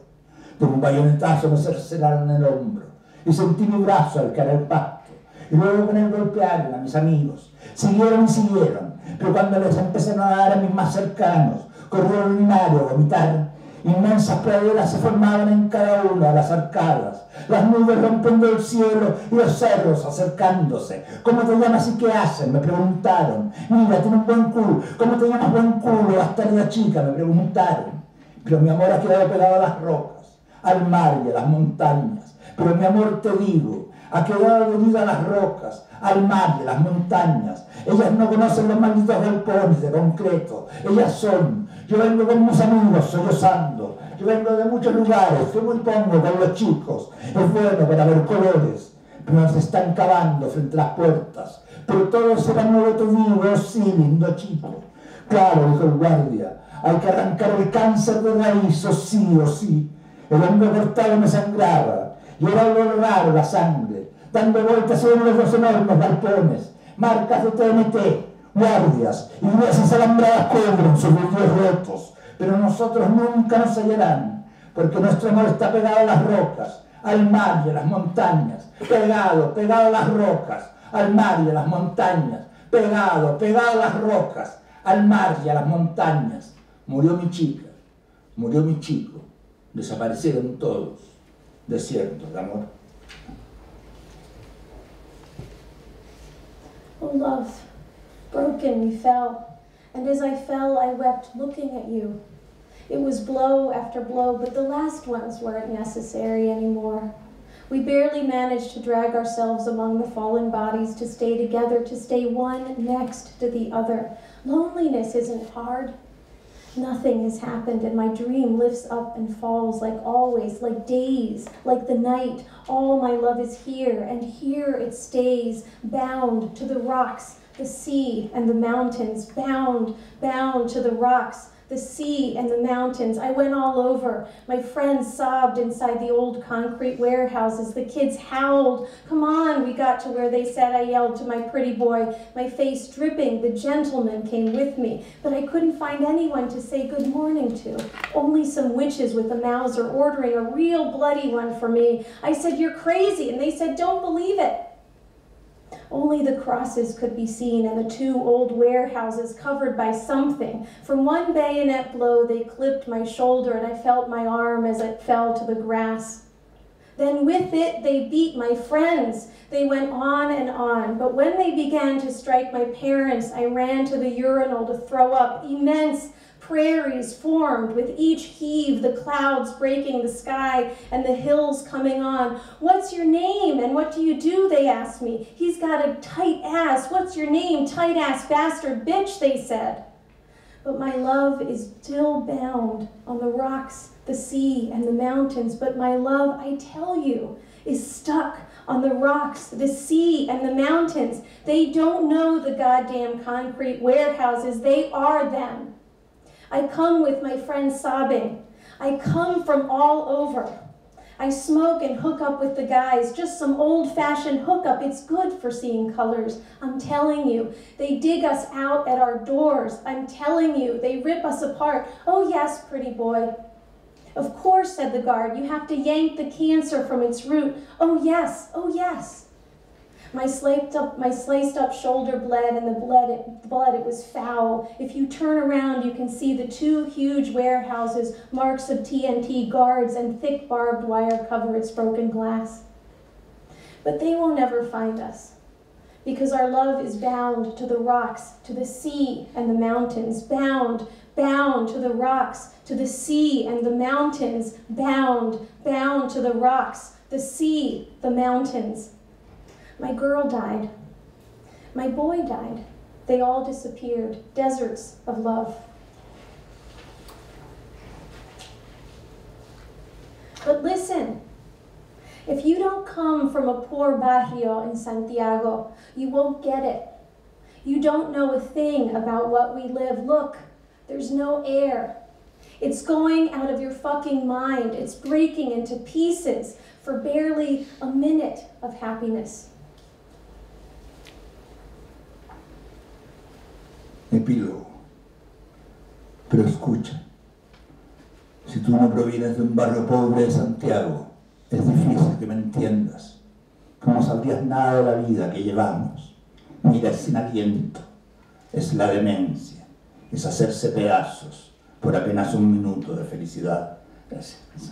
De un bayonetazo me cercenaron el hombro y sentí mi brazo al caer al pasto. Y luego con el golpearla, mis amigos. Siguieron y siguieron, pero cuando les empezaron a dar a mis más cercanos, corrieron un área a vomitar. Inmensas praderas se formaban en cada una de las arcadas, las nubes rompiendo el cielo y los cerros acercándose. ¿Cómo te llamas y qué hacen?, me preguntaron. Mira, tiene un buen culo. ¿Cómo te llamas, buen culo, bastarda chica?, me preguntaron. Pero mi amor ha quedado pegado a las rocas, al mar y a las montañas. Pero mi amor, te digo, ha quedado unido a las rocas, al mar y a las montañas. Ellas no conocen los malditos galpones de concreto. Ellas son... Yo vengo con mis amigos sollozando, yo vengo de muchos lugares, yo muy pongo con los chicos, es bueno para ver colores, pero nos están cavando frente a las puertas. Pero todo será nuevo tu vida, sí, lindo chico. Claro, dijo el guardia, hay que arrancar el cáncer de raíz, o sí, o sí. El hombro cortado me sangraba, y era algo raro la sangre, dando vueltas sobre los dos enormes balcones, marcas de TNT. Guardias y gruesas alambradas cobran sus vidrios rotos, pero nosotros nunca nos hallarán, porque nuestro amor está pegado a las rocas, al mar y a las montañas, pegado, pegado a las rocas, al mar y a las montañas, pegado, pegado a las rocas, al mar y a las montañas. Murió mi chica, murió mi chico, desaparecieron todos, desierto de amor. Oh, love. Broken, we fell, and as I fell, I wept looking at you. It was blow after blow, but the last ones weren't necessary anymore. We barely managed to drag ourselves among the fallen bodies to stay together, to stay one next to the other. Loneliness isn't hard. Nothing has happened, and my dream lifts up and falls like always, like days, like the night. All my love is here, and here it stays, bound to the rocks, the sea, and the mountains. Bound, bound to the rocks, the sea, and the mountains. I went all over. My friends sobbed inside the old concrete warehouses. The kids howled. Come on, we got to where they said, I yelled to my pretty boy, my face dripping. The gentleman came with me, but I couldn't find anyone to say good morning to. Only some witches with a Mauser ordering a real bloody one for me. I said, you're crazy, and they said, don't believe it. Only the crosses could be seen and the two old warehouses covered by something. From one bayonet blow, they clipped my shoulder, and I felt my arm as it fell to the grass. Then with it, they beat my friends. They went on and on. But when they began to strike my parents, I ran to the urinal to throw up. Immense prairies formed with each heave, the clouds breaking the sky and the hills coming on. What's your name and what do? They asked me. He's got a tight ass. What's your name? Tight ass bastard bitch, they said. But my love is still bound on the rocks, the sea, and the mountains. But my love, I tell you, is stuck on the rocks, the sea, and the mountains. They don't know the goddamn concrete warehouses. They are them. I come with my friends sobbing. I come from all over. I smoke and hook up with the guys, just some old-fashioned hookup. It's good for seeing colors, I'm telling you. They dig us out at our doors, I'm telling you. They rip us apart. Oh yes, pretty boy. Of course, said the guard, you have to yank the cancer from its root. Oh yes, oh yes. My sliced up shoulder bled, and the blood, it was foul. If you turn around, you can see the two huge warehouses, marks of TNT, guards, and thick barbed wire cover its broken glass. But they will never find us, because our love is bound to the rocks, to the sea, and the mountains. Bound, bound to the rocks, to the sea, and the mountains. Bound, bound to the rocks, the sea, the mountains. My girl died. My boy died. They all disappeared. Deserts of love. But listen, if you don't come from a poor barrio in Santiago, you won't get it. You don't know a thing about what we live. Look, there's no air. It's going out of your fucking mind. It's breaking into pieces for barely a minute of happiness. Epílogo. Pero escucha, si tú no provienes de un barrio pobre de Santiago, es difícil que me entiendas, que no sabrías nada de la vida que llevamos. Mira, es sin aliento, es la demencia, es hacerse pedazos por apenas un minuto de felicidad. Gracias.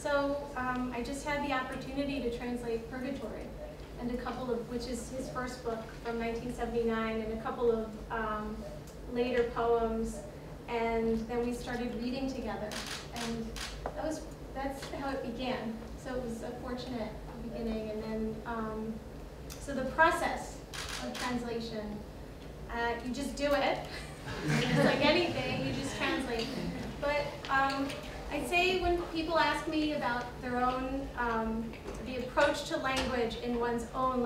So I just had the opportunity to translate Purgatory, and a couple of, which is his first book from 1979, and a couple of later poems, and then we started reading together, and that's how it began. So it was a fortunate beginning, and then so the process of translation, you just do it, just like anything, you just translate. But I'd say when people ask me about their own the approach to language in one's own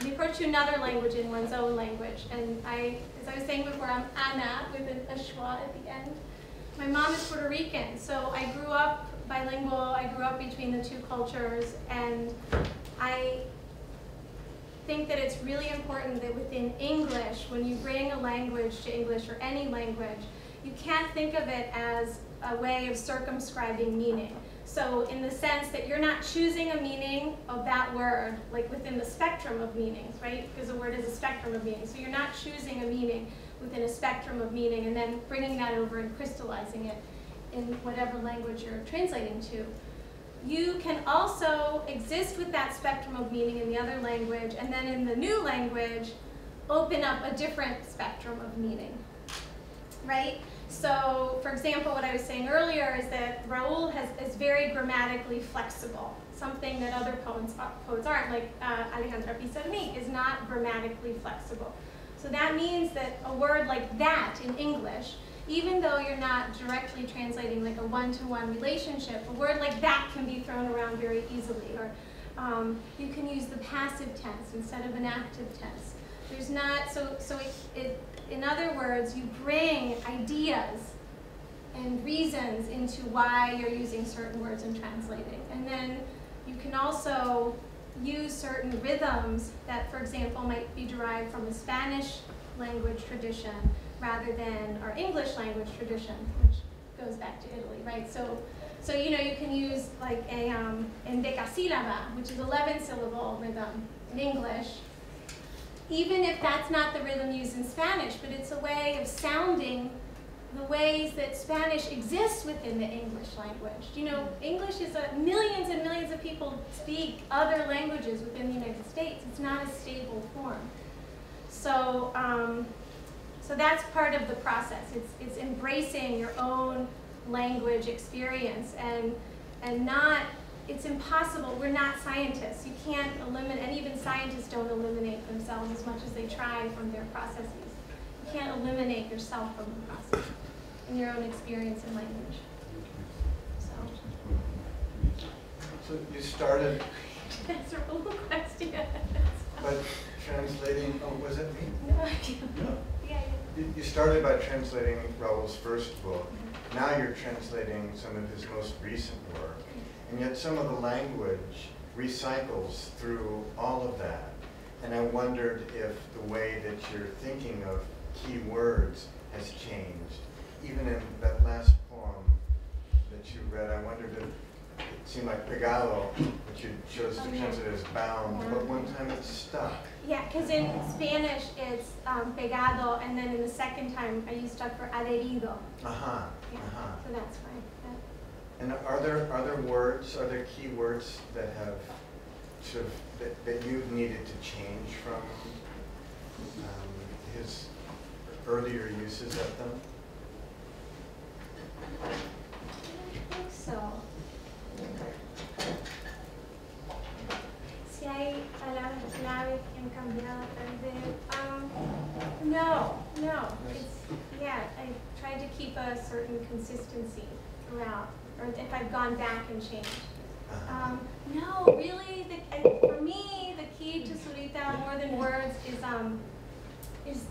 the approach to another language in one's own language, and as I was saying before, I'm Ana with an schwa at the end. My mom is Puerto Rican, so I grew up bilingual. I grew up between the two cultures, and I think that it's really important that within English, when you bring a language to English or any language, you can't think of it as a way of circumscribing meaning. So in the sense that you're not choosing a meaning of that word, like within the spectrum of meanings, right? Because a word is a spectrum of meaning. So you're not choosing a meaning within a spectrum of meaning and then bringing that over and crystallizing it in whatever language you're translating to. You can also exist with that spectrum of meaning in the other language, and then in the new language, open up a different spectrum of meaning, right? So, for example, what I was saying earlier is that Raúl is very grammatically flexible, something that other poets aren't, like Alexander Bissernig is not grammatically flexible. So that means that a word like that in English, even though you're not directly translating like a one-to-one relationship, a word like that can be thrown around very easily. Or you can use the passive tense instead of an active tense. There's not, so in other words, you bring ideas and reasons into why you're using certain words and translating. And then you can also use certain rhythms that, for example, might be derived from a Spanish language tradition rather than our English language tradition, which goes back to Italy, right? So you know, you can use like a endecasílaba, which is 11-syllable rhythm in English, even if that's not the rhythm used in Spanish, but it's a way of sounding the ways that Spanish exists within the English language. You know, English is millions and millions of people speak other languages within the United States. It's not a stable form. So, so that's part of the process. It's embracing your own language experience and not, it's impossible. We're not scientists. You can't eliminate, and even scientists don't eliminate themselves as much as they try from their processes. You can't eliminate yourself from the process and your own experience in language. So you started. That's a whole question. But translating, oh, was it me? No. No. Yeah. You started by translating Raúl's first book. Mm-hmm. Now you're translating some of his most recent work. And yet some of the language recycles through all of that. And I wondered if the way that you're thinking of key words has changed. Even in that last poem that you read, I wondered if it seemed like pegado, which you chose to translate as bound, but one time it's stuck. Yeah, because in Spanish it's pegado, and then in the second time I used stuck for adherido. So that's fine. And are there key words that have sort of that you've needed to change from his earlier uses of them? I don't think so. Si hay palabras clave que han cambiado, no. Yeah, I tried to keep a certain consistency throughout. Or if I've gone back and changed. No, really, for me, the key to Zurita, more than words, is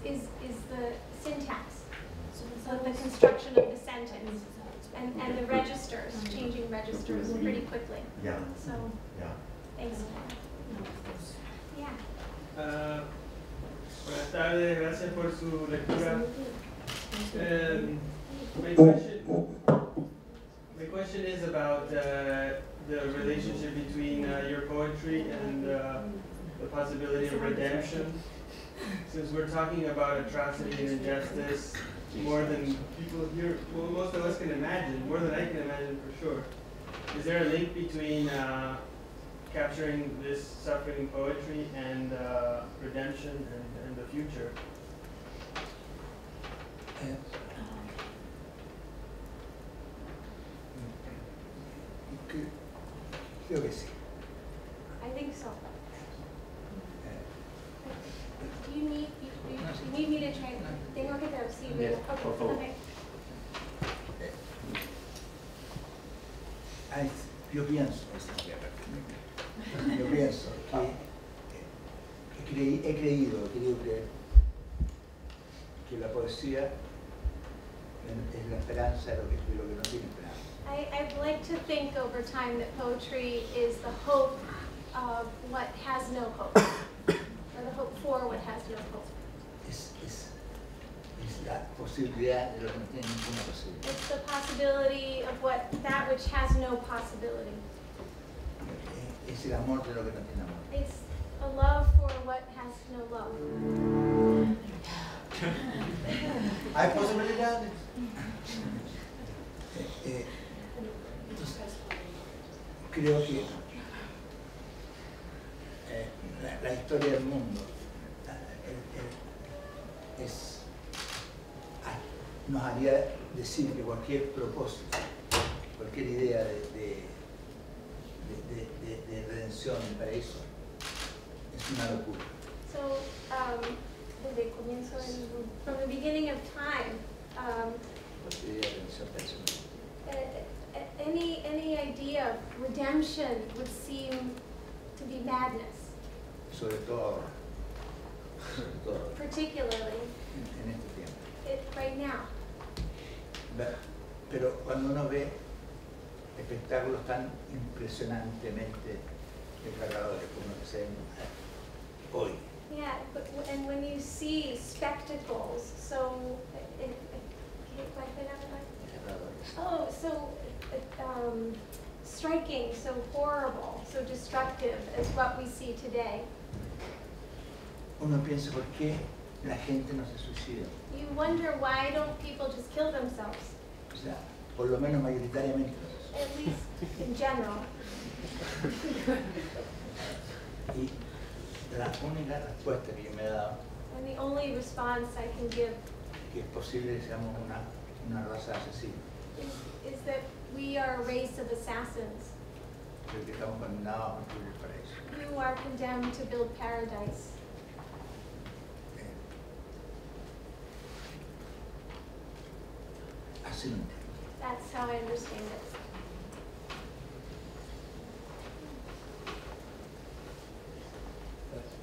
the syntax, so the construction of the sentence, and the registers, changing registers pretty quickly. Yeah. So, yeah. Thanks. Yeah. Buenas tardes, gracias por su lectura. My question is about the relationship between your poetry and the possibility of redemption. Since we're talking about atrocity and injustice more than people here, well, most of us can imagine, more than I can imagine for sure. Is there a link between capturing this suffering poetry and redemption and the future? Okay. Creo que sí. I think so. Do you need me to translate? Tengo que traducirlo. Por favor. Yo pienso que he querido creer que la poesía es la esperanza de lo que no tiene esperanza. I'd like to think over time that poetry is the hope of what has no hope, or the hope for what has no hope. Es la posibilidad de lo que no tiene ninguna posibilidad. It's the possibility of what, that which has no possibility. Es el amor de lo que no tiene amor. It's a love for what has no love. Hay posibilidades. Creo que la historia del mundo nos haría decir que cualquier propósito, cualquier idea de redención, de paraíso, es una locura. So, desde el comienzo, from the beginning of time, any idea of redemption would seem to be madness. Sobre todo, particularly en este tiempo. Right now. Pero cuando uno ve espectáculos tan impresionantemente desgarradores como los que se ven hoy. Yeah, and when you see spectacles, so striking, so horrible, so destructive as what we see today. Uno piensa por qué la gente no se suicida. You wonder why don't people just kill themselves? O sea, por lo menos mayoritariamente. At least in general. Y la única respuesta que yo me he dado. And the only response I can give. Que es posible que seamos una raza asesina. Is that we are a race of assassins. You are condemned to build paradise. That's how I understand it.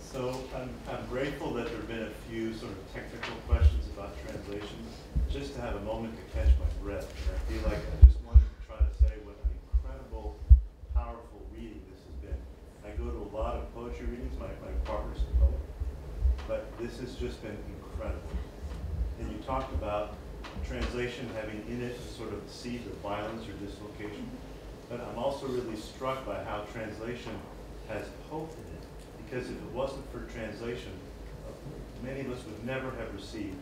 So I'm grateful that there have been a few sort of technical questions about translations, just to have a moment to catch my breath. And I feel like I just wanted to try to say what an incredible, powerful reading this has been. I go to a lot of poetry readings, my partner's a poet, but this has just been incredible. And you talked about translation having in it a sort of seed of violence or dislocation, but I'm also really struck by how translation has hope in it, because if it wasn't for translation, many of us would never have received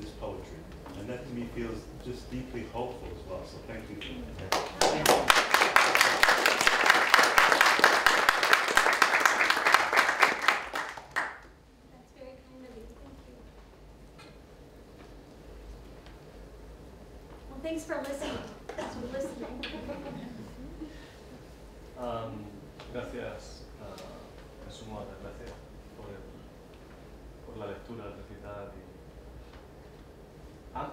this poetry, and that to me feels just deeply hopeful as well, so thank you. Thanks for listening. Thanks for listening. Gracias, me sumo a las gracias por la lectura, la recitada y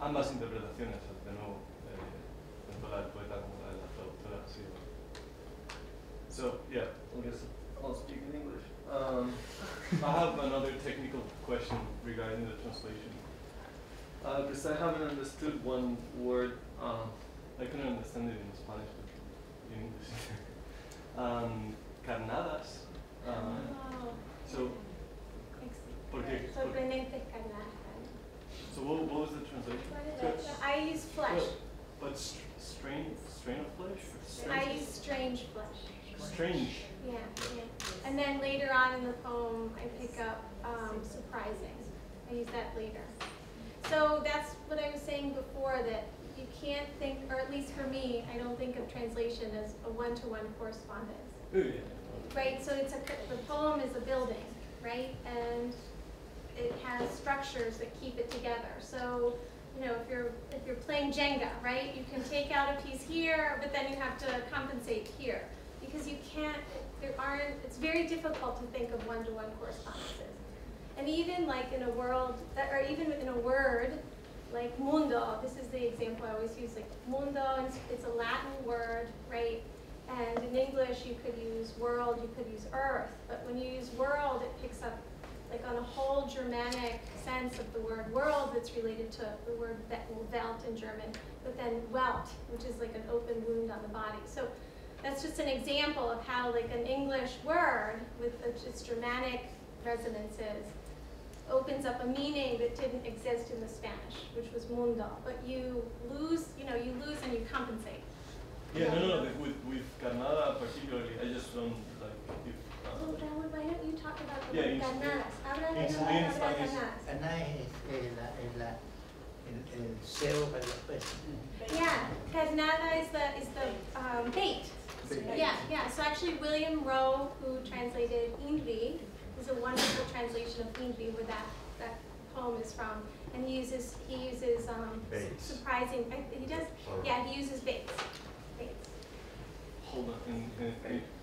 ambas interpretaciones, de nuevo, tanto la del poeta como la de la traductora. So, yeah, I guess I'll speak in English. I have another technical question regarding the translation. Because I haven't understood one word. I couldn't understand it in Spanish, but in English. Carnadas. So, what was the translation? I use flesh. Well, but strain of flesh? I use strange flesh. Strange? Yeah, yeah. And then later on in the poem, I pick up surprising. I use that later. So that's what I was saying before, that you can't think, or at least for me, I don't think of translation as a one-to-one correspondence. Ooh, yeah. Right, so it's the poem is a building, right? And it has structures that keep it together. So, you know, if you're playing Jenga, right, you can take out a piece here, but then you have to compensate here. Because you can't, it's very difficult to think of one-to-one correspondences. And even like in a world, or even in a word, like mundo, this is the example I always use, like mundo, it's a Latin word, right? And in English, you could use world, you could use earth, but when you use world, it picks up like on a whole Germanic sense of the word world that's related to the word Welt in German, but then Welt, which is like an open wound on the body. So that's just an example of how like an English word with its Germanic resonances opens up a meaning that didn't exist in the Spanish, which was mundo. But you lose, you lose and you compensate. Yeah, no, with Kannada particularly, I just don't like. Oh, Raúl, why don't you talk about the word Cannadas? Habla de Cannadas. Cannadas es la el cebo para los peces. Yeah, Cannada is the bait. Yeah. So actually, William Rowe, who translated Invi, is a wonderful translation of Invi, where that poem is from, and he uses surprising. He does. Yeah, he uses baits. Hold on,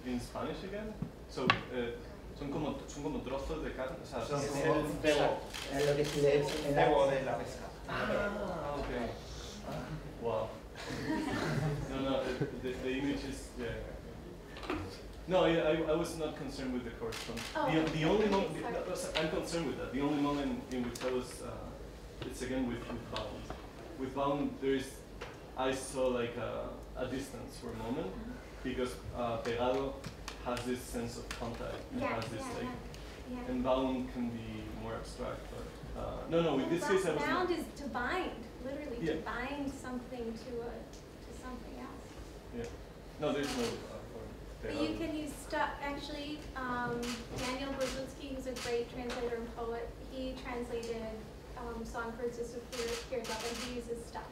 in Spanish again? So, son como trozos de carne, o sea, son es lo que se le dice cebo de la pesca. Ah, okay. Wow. No, the image is, yeah. No, yeah, I was not concerned with the correspondence. Oh, the only moment, I'm concerned with that. The only moment in which I was, it's again with Bound. With Bound, I saw like a distance for a moment, because pegado has this sense of contact, and has this and bound can be more abstract. But no, in this case I was bound is to bind, literally to bind something to something else. Yeah, no, there's no. But you can use stuff. Actually, Daniel Brzezinski, who's a great translator and poet, he translated "Song for Existence of Pure Love," and he uses stuff.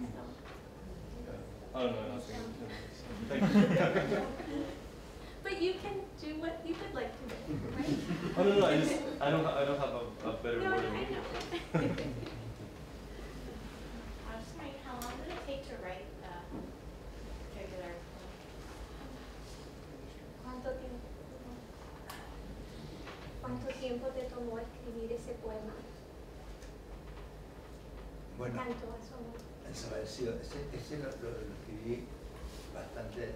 So. Oh, no, nothing. Thank you. But you can do what you would like to do, right? Oh, no, I don't have a better word. No, I know. I was wondering how long did it take to write the regular poem? ¿Cuánto tiempo te tomó escribir ese poema? Bueno. ¿Tanto eso? Desaparecido. Ese lo escribí bastante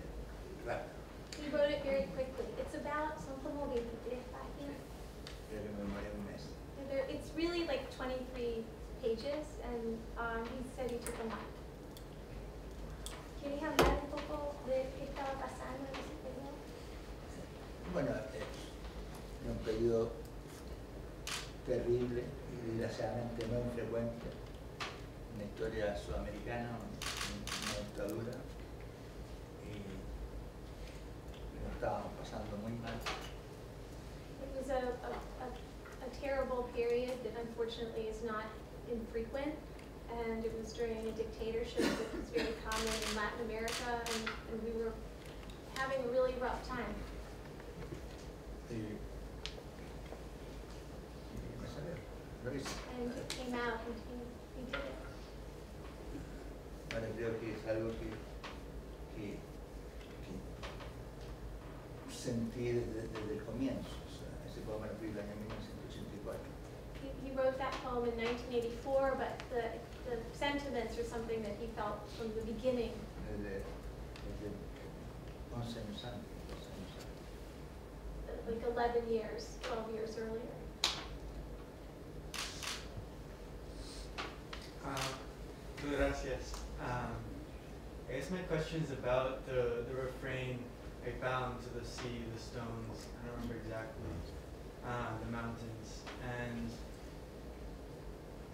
rápido. You wrote it very quickly. It's about something more than 23 páginas. It's really like 23 pages, and he said he took a month. ¿Quieres hablar un poco de qué estaba pasando en ese periodo? Bueno, era un periodo terrible y desgraciadamente no infrecuente. Una historia sudamericana, una dictadura, y lo estábamos pasando muy mal. It was a terrible period that unfortunately is not infrequent, and it was during a dictatorship that was very common in Latin America, and we were having a really rough time. And it came out, and he did it. Ahora creo que es algo que sentí desde el comienzo. O sea, ese poema lo escribí en el año 1984. He wrote that poem in 1984, but the sentiments were something that he felt from the beginning. Desde 11 años antes. Like 11 years, 12 years earlier. Gracias. I guess my question is about the refrain, I bound to the sea, the stones, I don't remember exactly, the mountains. And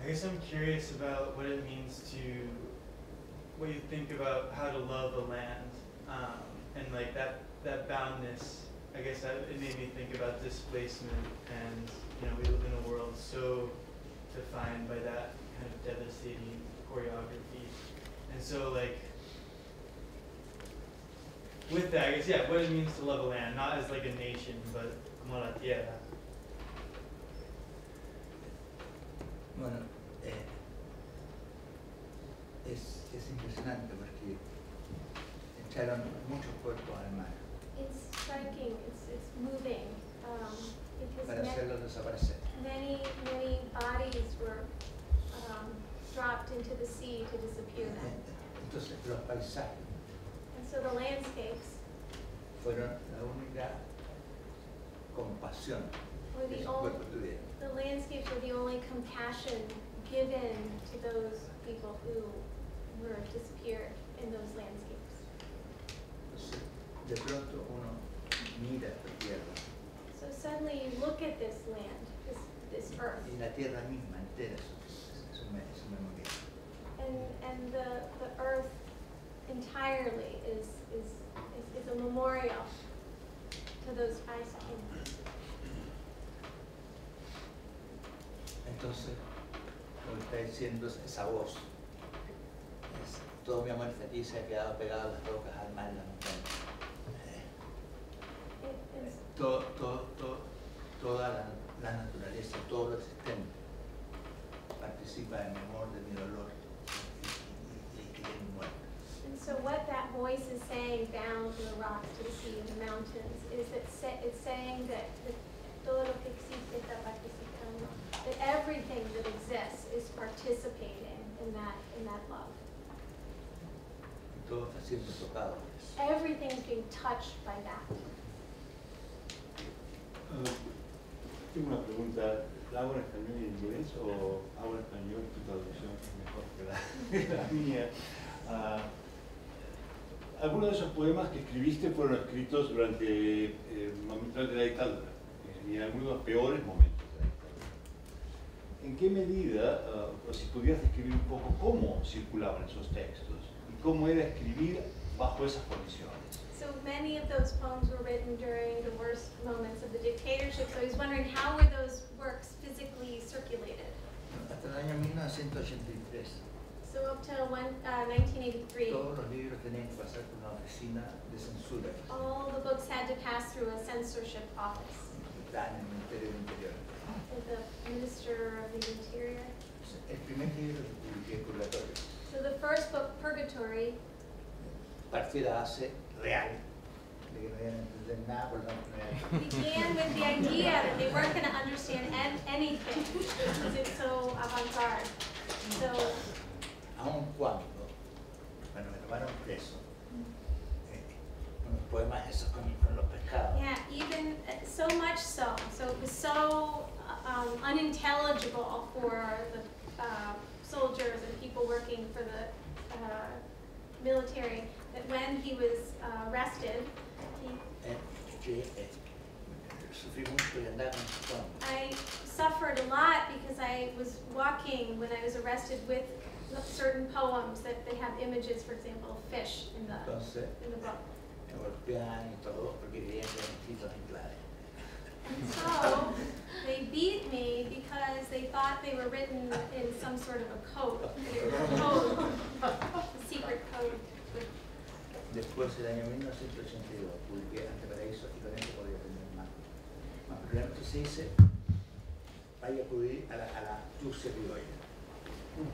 I guess I'm curious about what it means what you think about how to love a land, and like that boundness, I guess it made me think about displacement, and we live in a world so defined by that kind of devastating choreography. And so, like, with that, I guess, yeah, what it means to love a land, not as like a nation, but como la tierra. Bueno, es impresionante porque echaron muchos cuerpos al mar. It's striking, it's moving. Para hacerlos desaparecer. Many bodies were dropped into the sea to disappear them. Entonces, los paisajes. And so the landscapes. Fueron la única compasión. The landscapes were the only compassion given to those people who were disappeared in those landscapes. Entonces, de pronto uno mira la tierra. So suddenly you look at this land, this earth. Y la tierra misma entera su memoria. And the earth entirely is a memorial to those paisajes. Entonces, lo que está diciendo es esa voz. Todo mi amor hacia ti se ha quedado pegado a las rocas, al mar, a la montaña. Toda la naturaleza, todo lo existente participa en mi amor, de mi dolor y de mi muerte. And so what that voice is saying down to the rocks, to the sea, to the mountains, is that it's saying that todo lo que existe está participando, that everything that exists is participating in that love. Todo está siendo tocado. Everything's being touched by that. Tengo una pregunta, ¿la hago en español y en inglés o hago en español y traducción es mejor que la mía? Algunos de esos poemas que escribiste fueron escritos durante momentos de la dictadura, y en algunos peores momentos de la dictadura. ¿En qué medida, o si pudieras describir un poco cómo circulaban esos textos y cómo era escribir bajo esas condiciones? So many of those poems were written during the worst moments of the dictatorship. So he's wondering how were those works physically circulated? Hasta el año 1983. So up till 1983. Todos los libros tenían que pasar por una oficina de censura. All the books had to pass through a censorship office. The Minister of the Interior. El primer libro que publiqué, Purgatory. So the first book, Purgatory. Partiera hace real. Began with the idea that they weren't going to understand anything because it's so avant-garde. So, aun cuando, bueno, me tomaron preso, unos poemas esos con los pescados. Yeah, even so much so. So it was so unintelligible for the soldiers and people working for the military. That when he was arrested, I suffered a lot because I was walking when I was arrested with certain poems that they have images, for example, of fish in the book. And so they beat me because they thought they were written in some sort of a code, a secret code. Después del año 1982 publiqué Anteparaíso y con esto podía tener más problemas. Entonces se dice, vaya a acudir a la Tuccia Rigoya.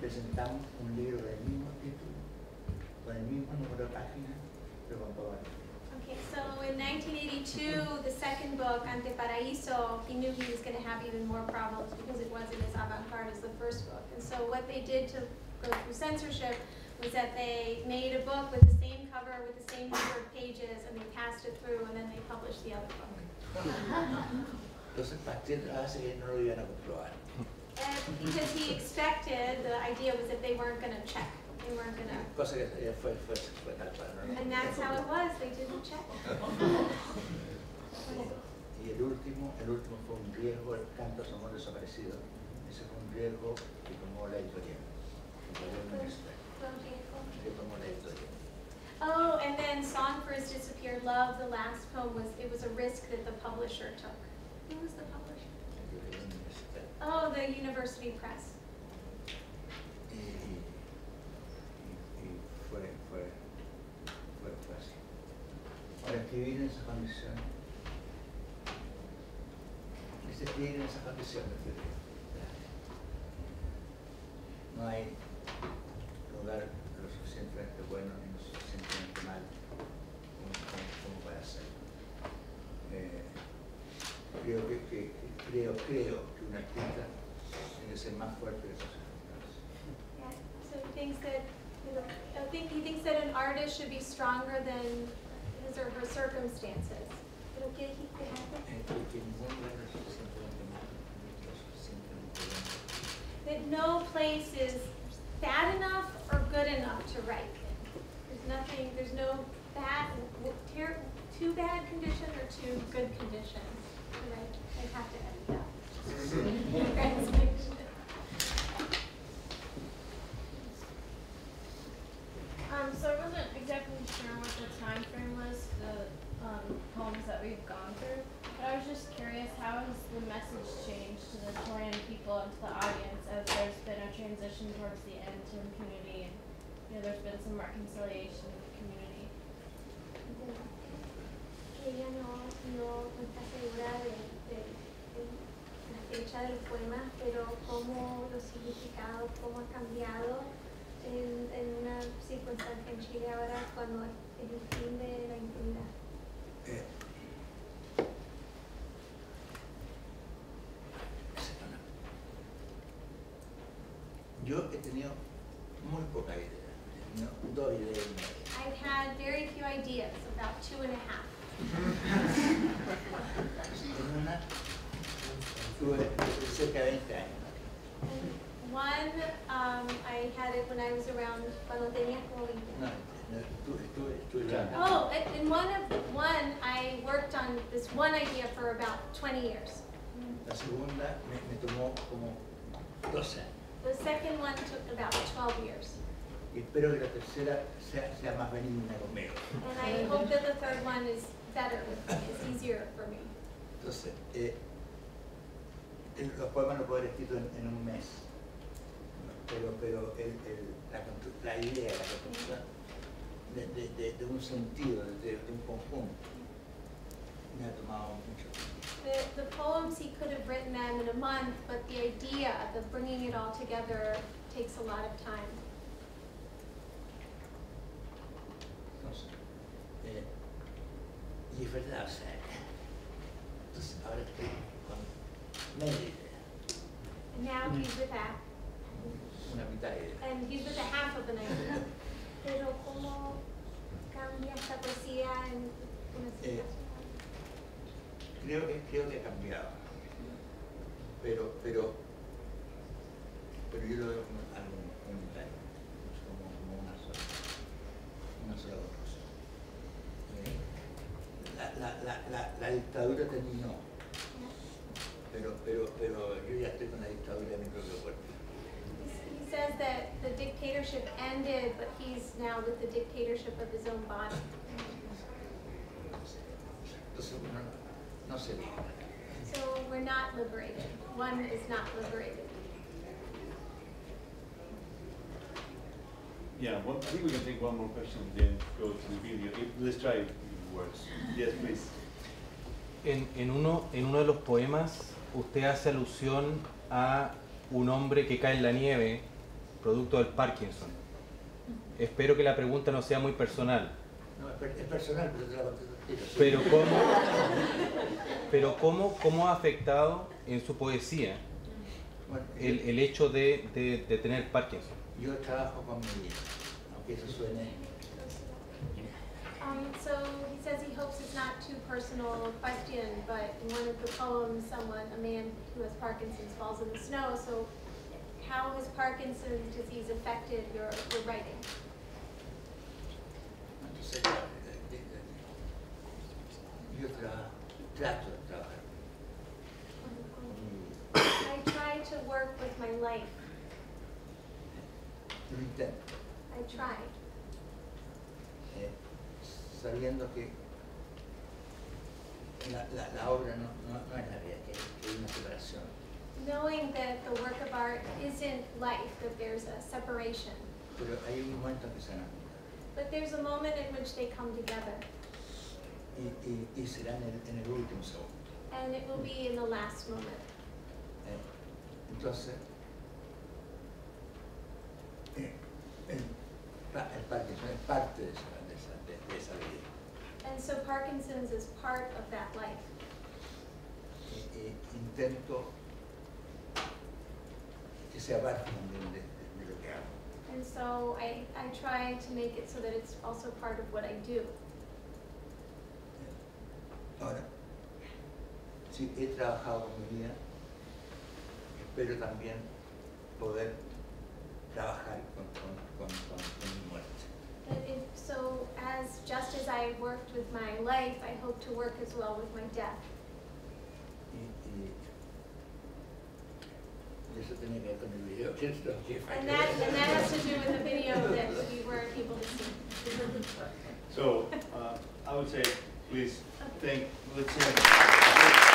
Presentamos un libro del mismo título, con el mismo número de páginas, pero con todo el libro. Okay, so in 1982, the second book, Anteparaíso, he knew he was going to have even more problems because it wasn't as avant-garde as the first book. And so what they did to go through censorship was that they made a book with the same cover, with the same number of pages, and they passed it through, and then they published the other book. And because he expected, the idea was that they weren't going to check. They weren't going to. And that's how it was, they didn't check. Y el último fue un riesgo, el canto de amor desaparecido. Ese fue un riesgo que tomó la editorial. Oh, and then Song for His Disappeared Love, the last poem, it was a risk that the publisher took. Who was the publisher? Oh, the University Press. fue fácil. Para escribir en esa condición, es escribir en esa condición, no hay lugar lo suficientemente bueno ni lo suficientemente malo como para hacerlo. Creo que un artista tiene que ser más fuerte que sus ejemplos. Yeah, so he thinks that, you know, he thinks that an artist should be stronger than his or her circumstances. Pero que ningún lugar es suficientemente malo, ni lo suficientemente bueno. That no place is bad enough or good enough to write in. There's nothing, there's no bad, too bad condition or too good condition. I have to edit that. So I wasn't exactly sure what the time frame was, the poems that we've gone through, but I was just curious, how has the message changed to the Chilean people and to the audience as there's been a transition towards the end to impunity and, you know, there's been some reconciliation with the community? Yeah. Ella no está segura de la fecha de los poemas, pero cómo los significados, cómo ha cambiado en una circunstancia en Chile ahora cuando es el fin de la impunidad. Yo he tenido muy poca idea, he tenido 2 ideas. I've had very few ideas, about 2.5. One, I had it when I was around. Oh, and one, I worked on this one idea for about 20 years. The second one took about 12 years. And I hope that the third one is better with me, it's easier for me. Entonces, los poemas no puedo haber escrito en un mes, pero la idea, la construcción de un sentido, de un conjunto, me ha tomado mucho tiempo. The poems he could have written them in a month, but the idea of bringing it all together takes a lot of time. Y es verdad, o sea, entonces ahora estoy con media idea. And now he's with half. Una mitad idea. And he's with a half of an idea. Pero ¿cómo cambia esta poesía en una situación? Creo que ha cambiado. Pero yo lo veo como algo unitario, como una sola cosa. La dictadura terminó, pero yo ya estoy con la dictadura de mi propio cuerpo. He says that the dictatorship ended, but he's now with the dictatorship of his own body. So we're not liberated. One is not liberated. Yeah, well, I think we can take one more question and then go to the video. Let's try it. Yes, please. En uno de los poemas usted hace alusión a un hombre que cae en la nieve producto del Parkinson. Espero que la pregunta no sea muy personal. No, es personal, pero te la contesto al tiro. Pero ¿cómo ha afectado en su poesía el hecho de tener Parkinson? Yo trabajo con mi vida, aunque eso suene... So he says he hopes it's not too personal a question, but in one of the poems, a man who has Parkinson's falls in the snow. So how has Parkinson's disease affected your writing? I try to work with my life. I try. Sabiendo que la obra no es la vida, que hay una separación. Knowing that the work of art isn't life, that there's a separation. Pero hay un momento que se anula. but there's a moment in which they come together. Y será en el último segundo. And it will be in the last moment. Entonces, el Parkinson es parte de esa vida. And so Parkinson's is part of that life. Intento que sea parte también de lo que hago. And so I try to make it so that it's also part of what I do. Ahora, si he trabajado mi vida, espero también poder trabajar con mi muerte. So, just as I worked with my life, I hope to work as well with my death. And that has to do with the video that we weren't able to see. So, I would say, please, okay. Let's hear it.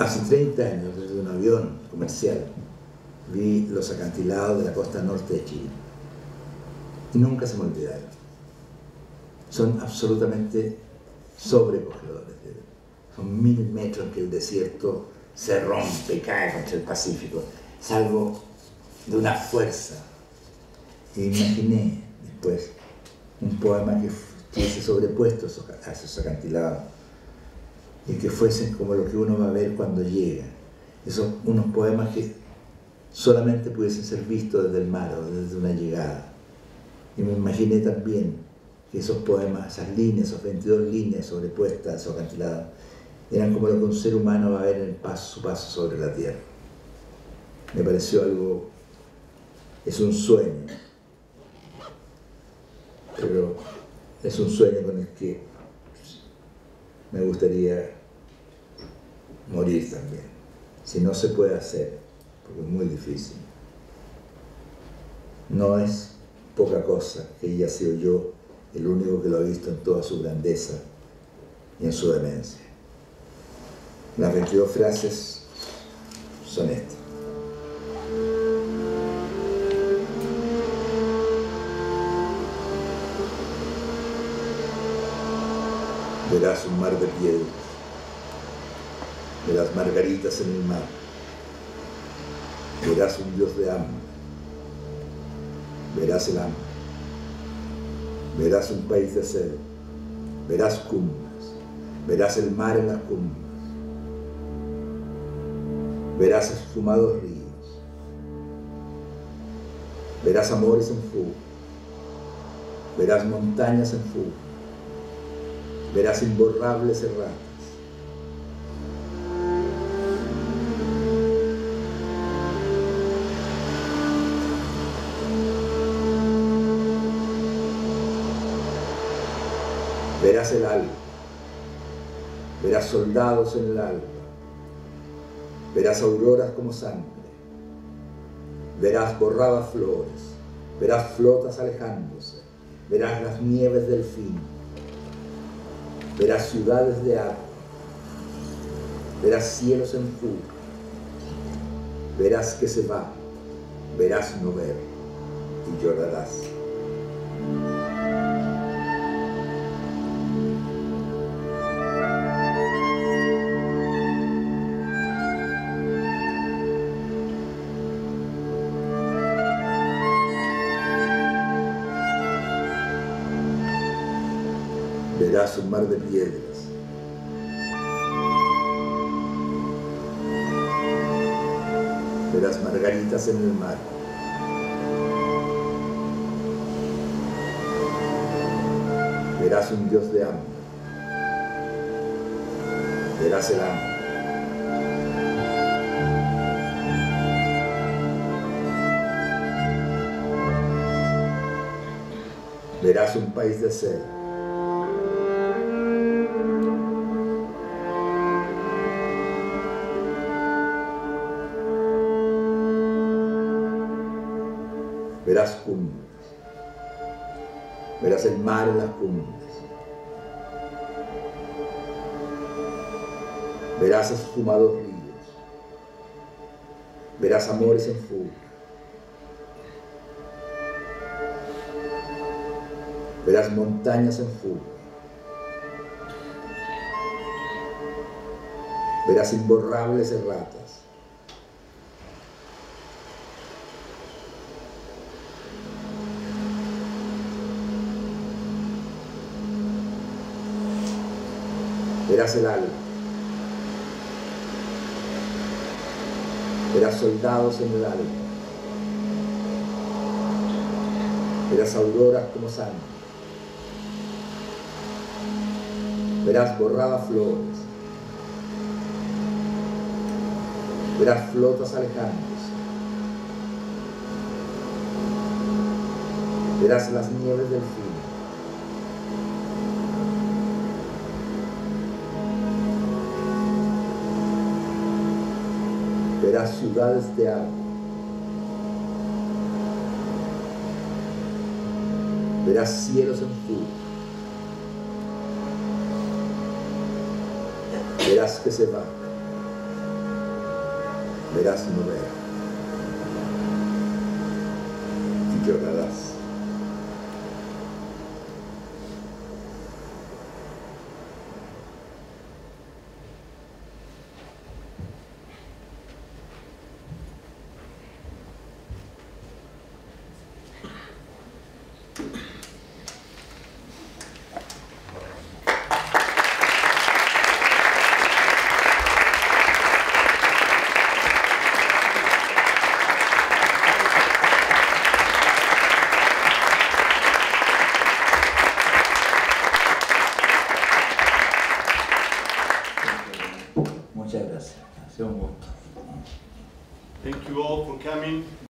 Hace 30 años, desde un avión comercial, vi los acantilados de la costa norte de Chile. Y nunca se me olvidaron. Son absolutamente sobrecogedores. Son 1000 metros que el desierto se rompe y cae contra el Pacífico, salvo de una fuerza. E imaginé después un poema que fuese sobrepuesto a esos acantilados, y que fuesen como lo que uno va a ver cuando llega. Esos unos poemas que solamente pudiesen ser vistos desde el mar o desde una llegada. Y me imaginé también que esos poemas, esas líneas, esas 22 líneas sobrepuestas o acantiladas, eran como lo que un ser humano va a ver en el paso, su paso sobre la tierra. Me pareció algo... es un sueño. Pero es un sueño con el que me gustaría morir también, si no se puede hacer, porque es muy difícil. No es poca cosa que haya sido yo el único que lo ha visto en toda su grandeza y en su demencia. Las 22 frases son estas. Verás un mar de piedras, verás margaritas en el mar, verás un dios de hambre, verás el hambre, verás un país de acero, verás cumbres, verás el mar en las cumbres, verás esfumados ríos, verás amores en fuga, verás montañas en fuga, verás imborrables errantes. Verás el alba, verás soldados en el alba, verás auroras como sangre, verás borradas flores, verás flotas alejándose, verás las nieves del fin, verás ciudades de agua, verás cielos en fuga, verás que se va, verás no ver y llorarás. verás un mar de piedras. Verás margaritas en el mar. Verás un dios de hambre. Verás el hambre. Verás un país de sed. Verás cumbres. Verás el mar en las cumbres. Verás esfumados ríos. Verás amores en fuga. Verás montañas en fuga. Verás imborrables erratas. Verás el alba. Verás soldados en el alba. Verás auroras como sangre. Verás borradas flores. Verás flotas alejándose. Verás las nieves del fin. Verás ciudades de agua. Verás cielos en fuga. Verás que se va, verás no ver, y llorarás. Thank you all for coming.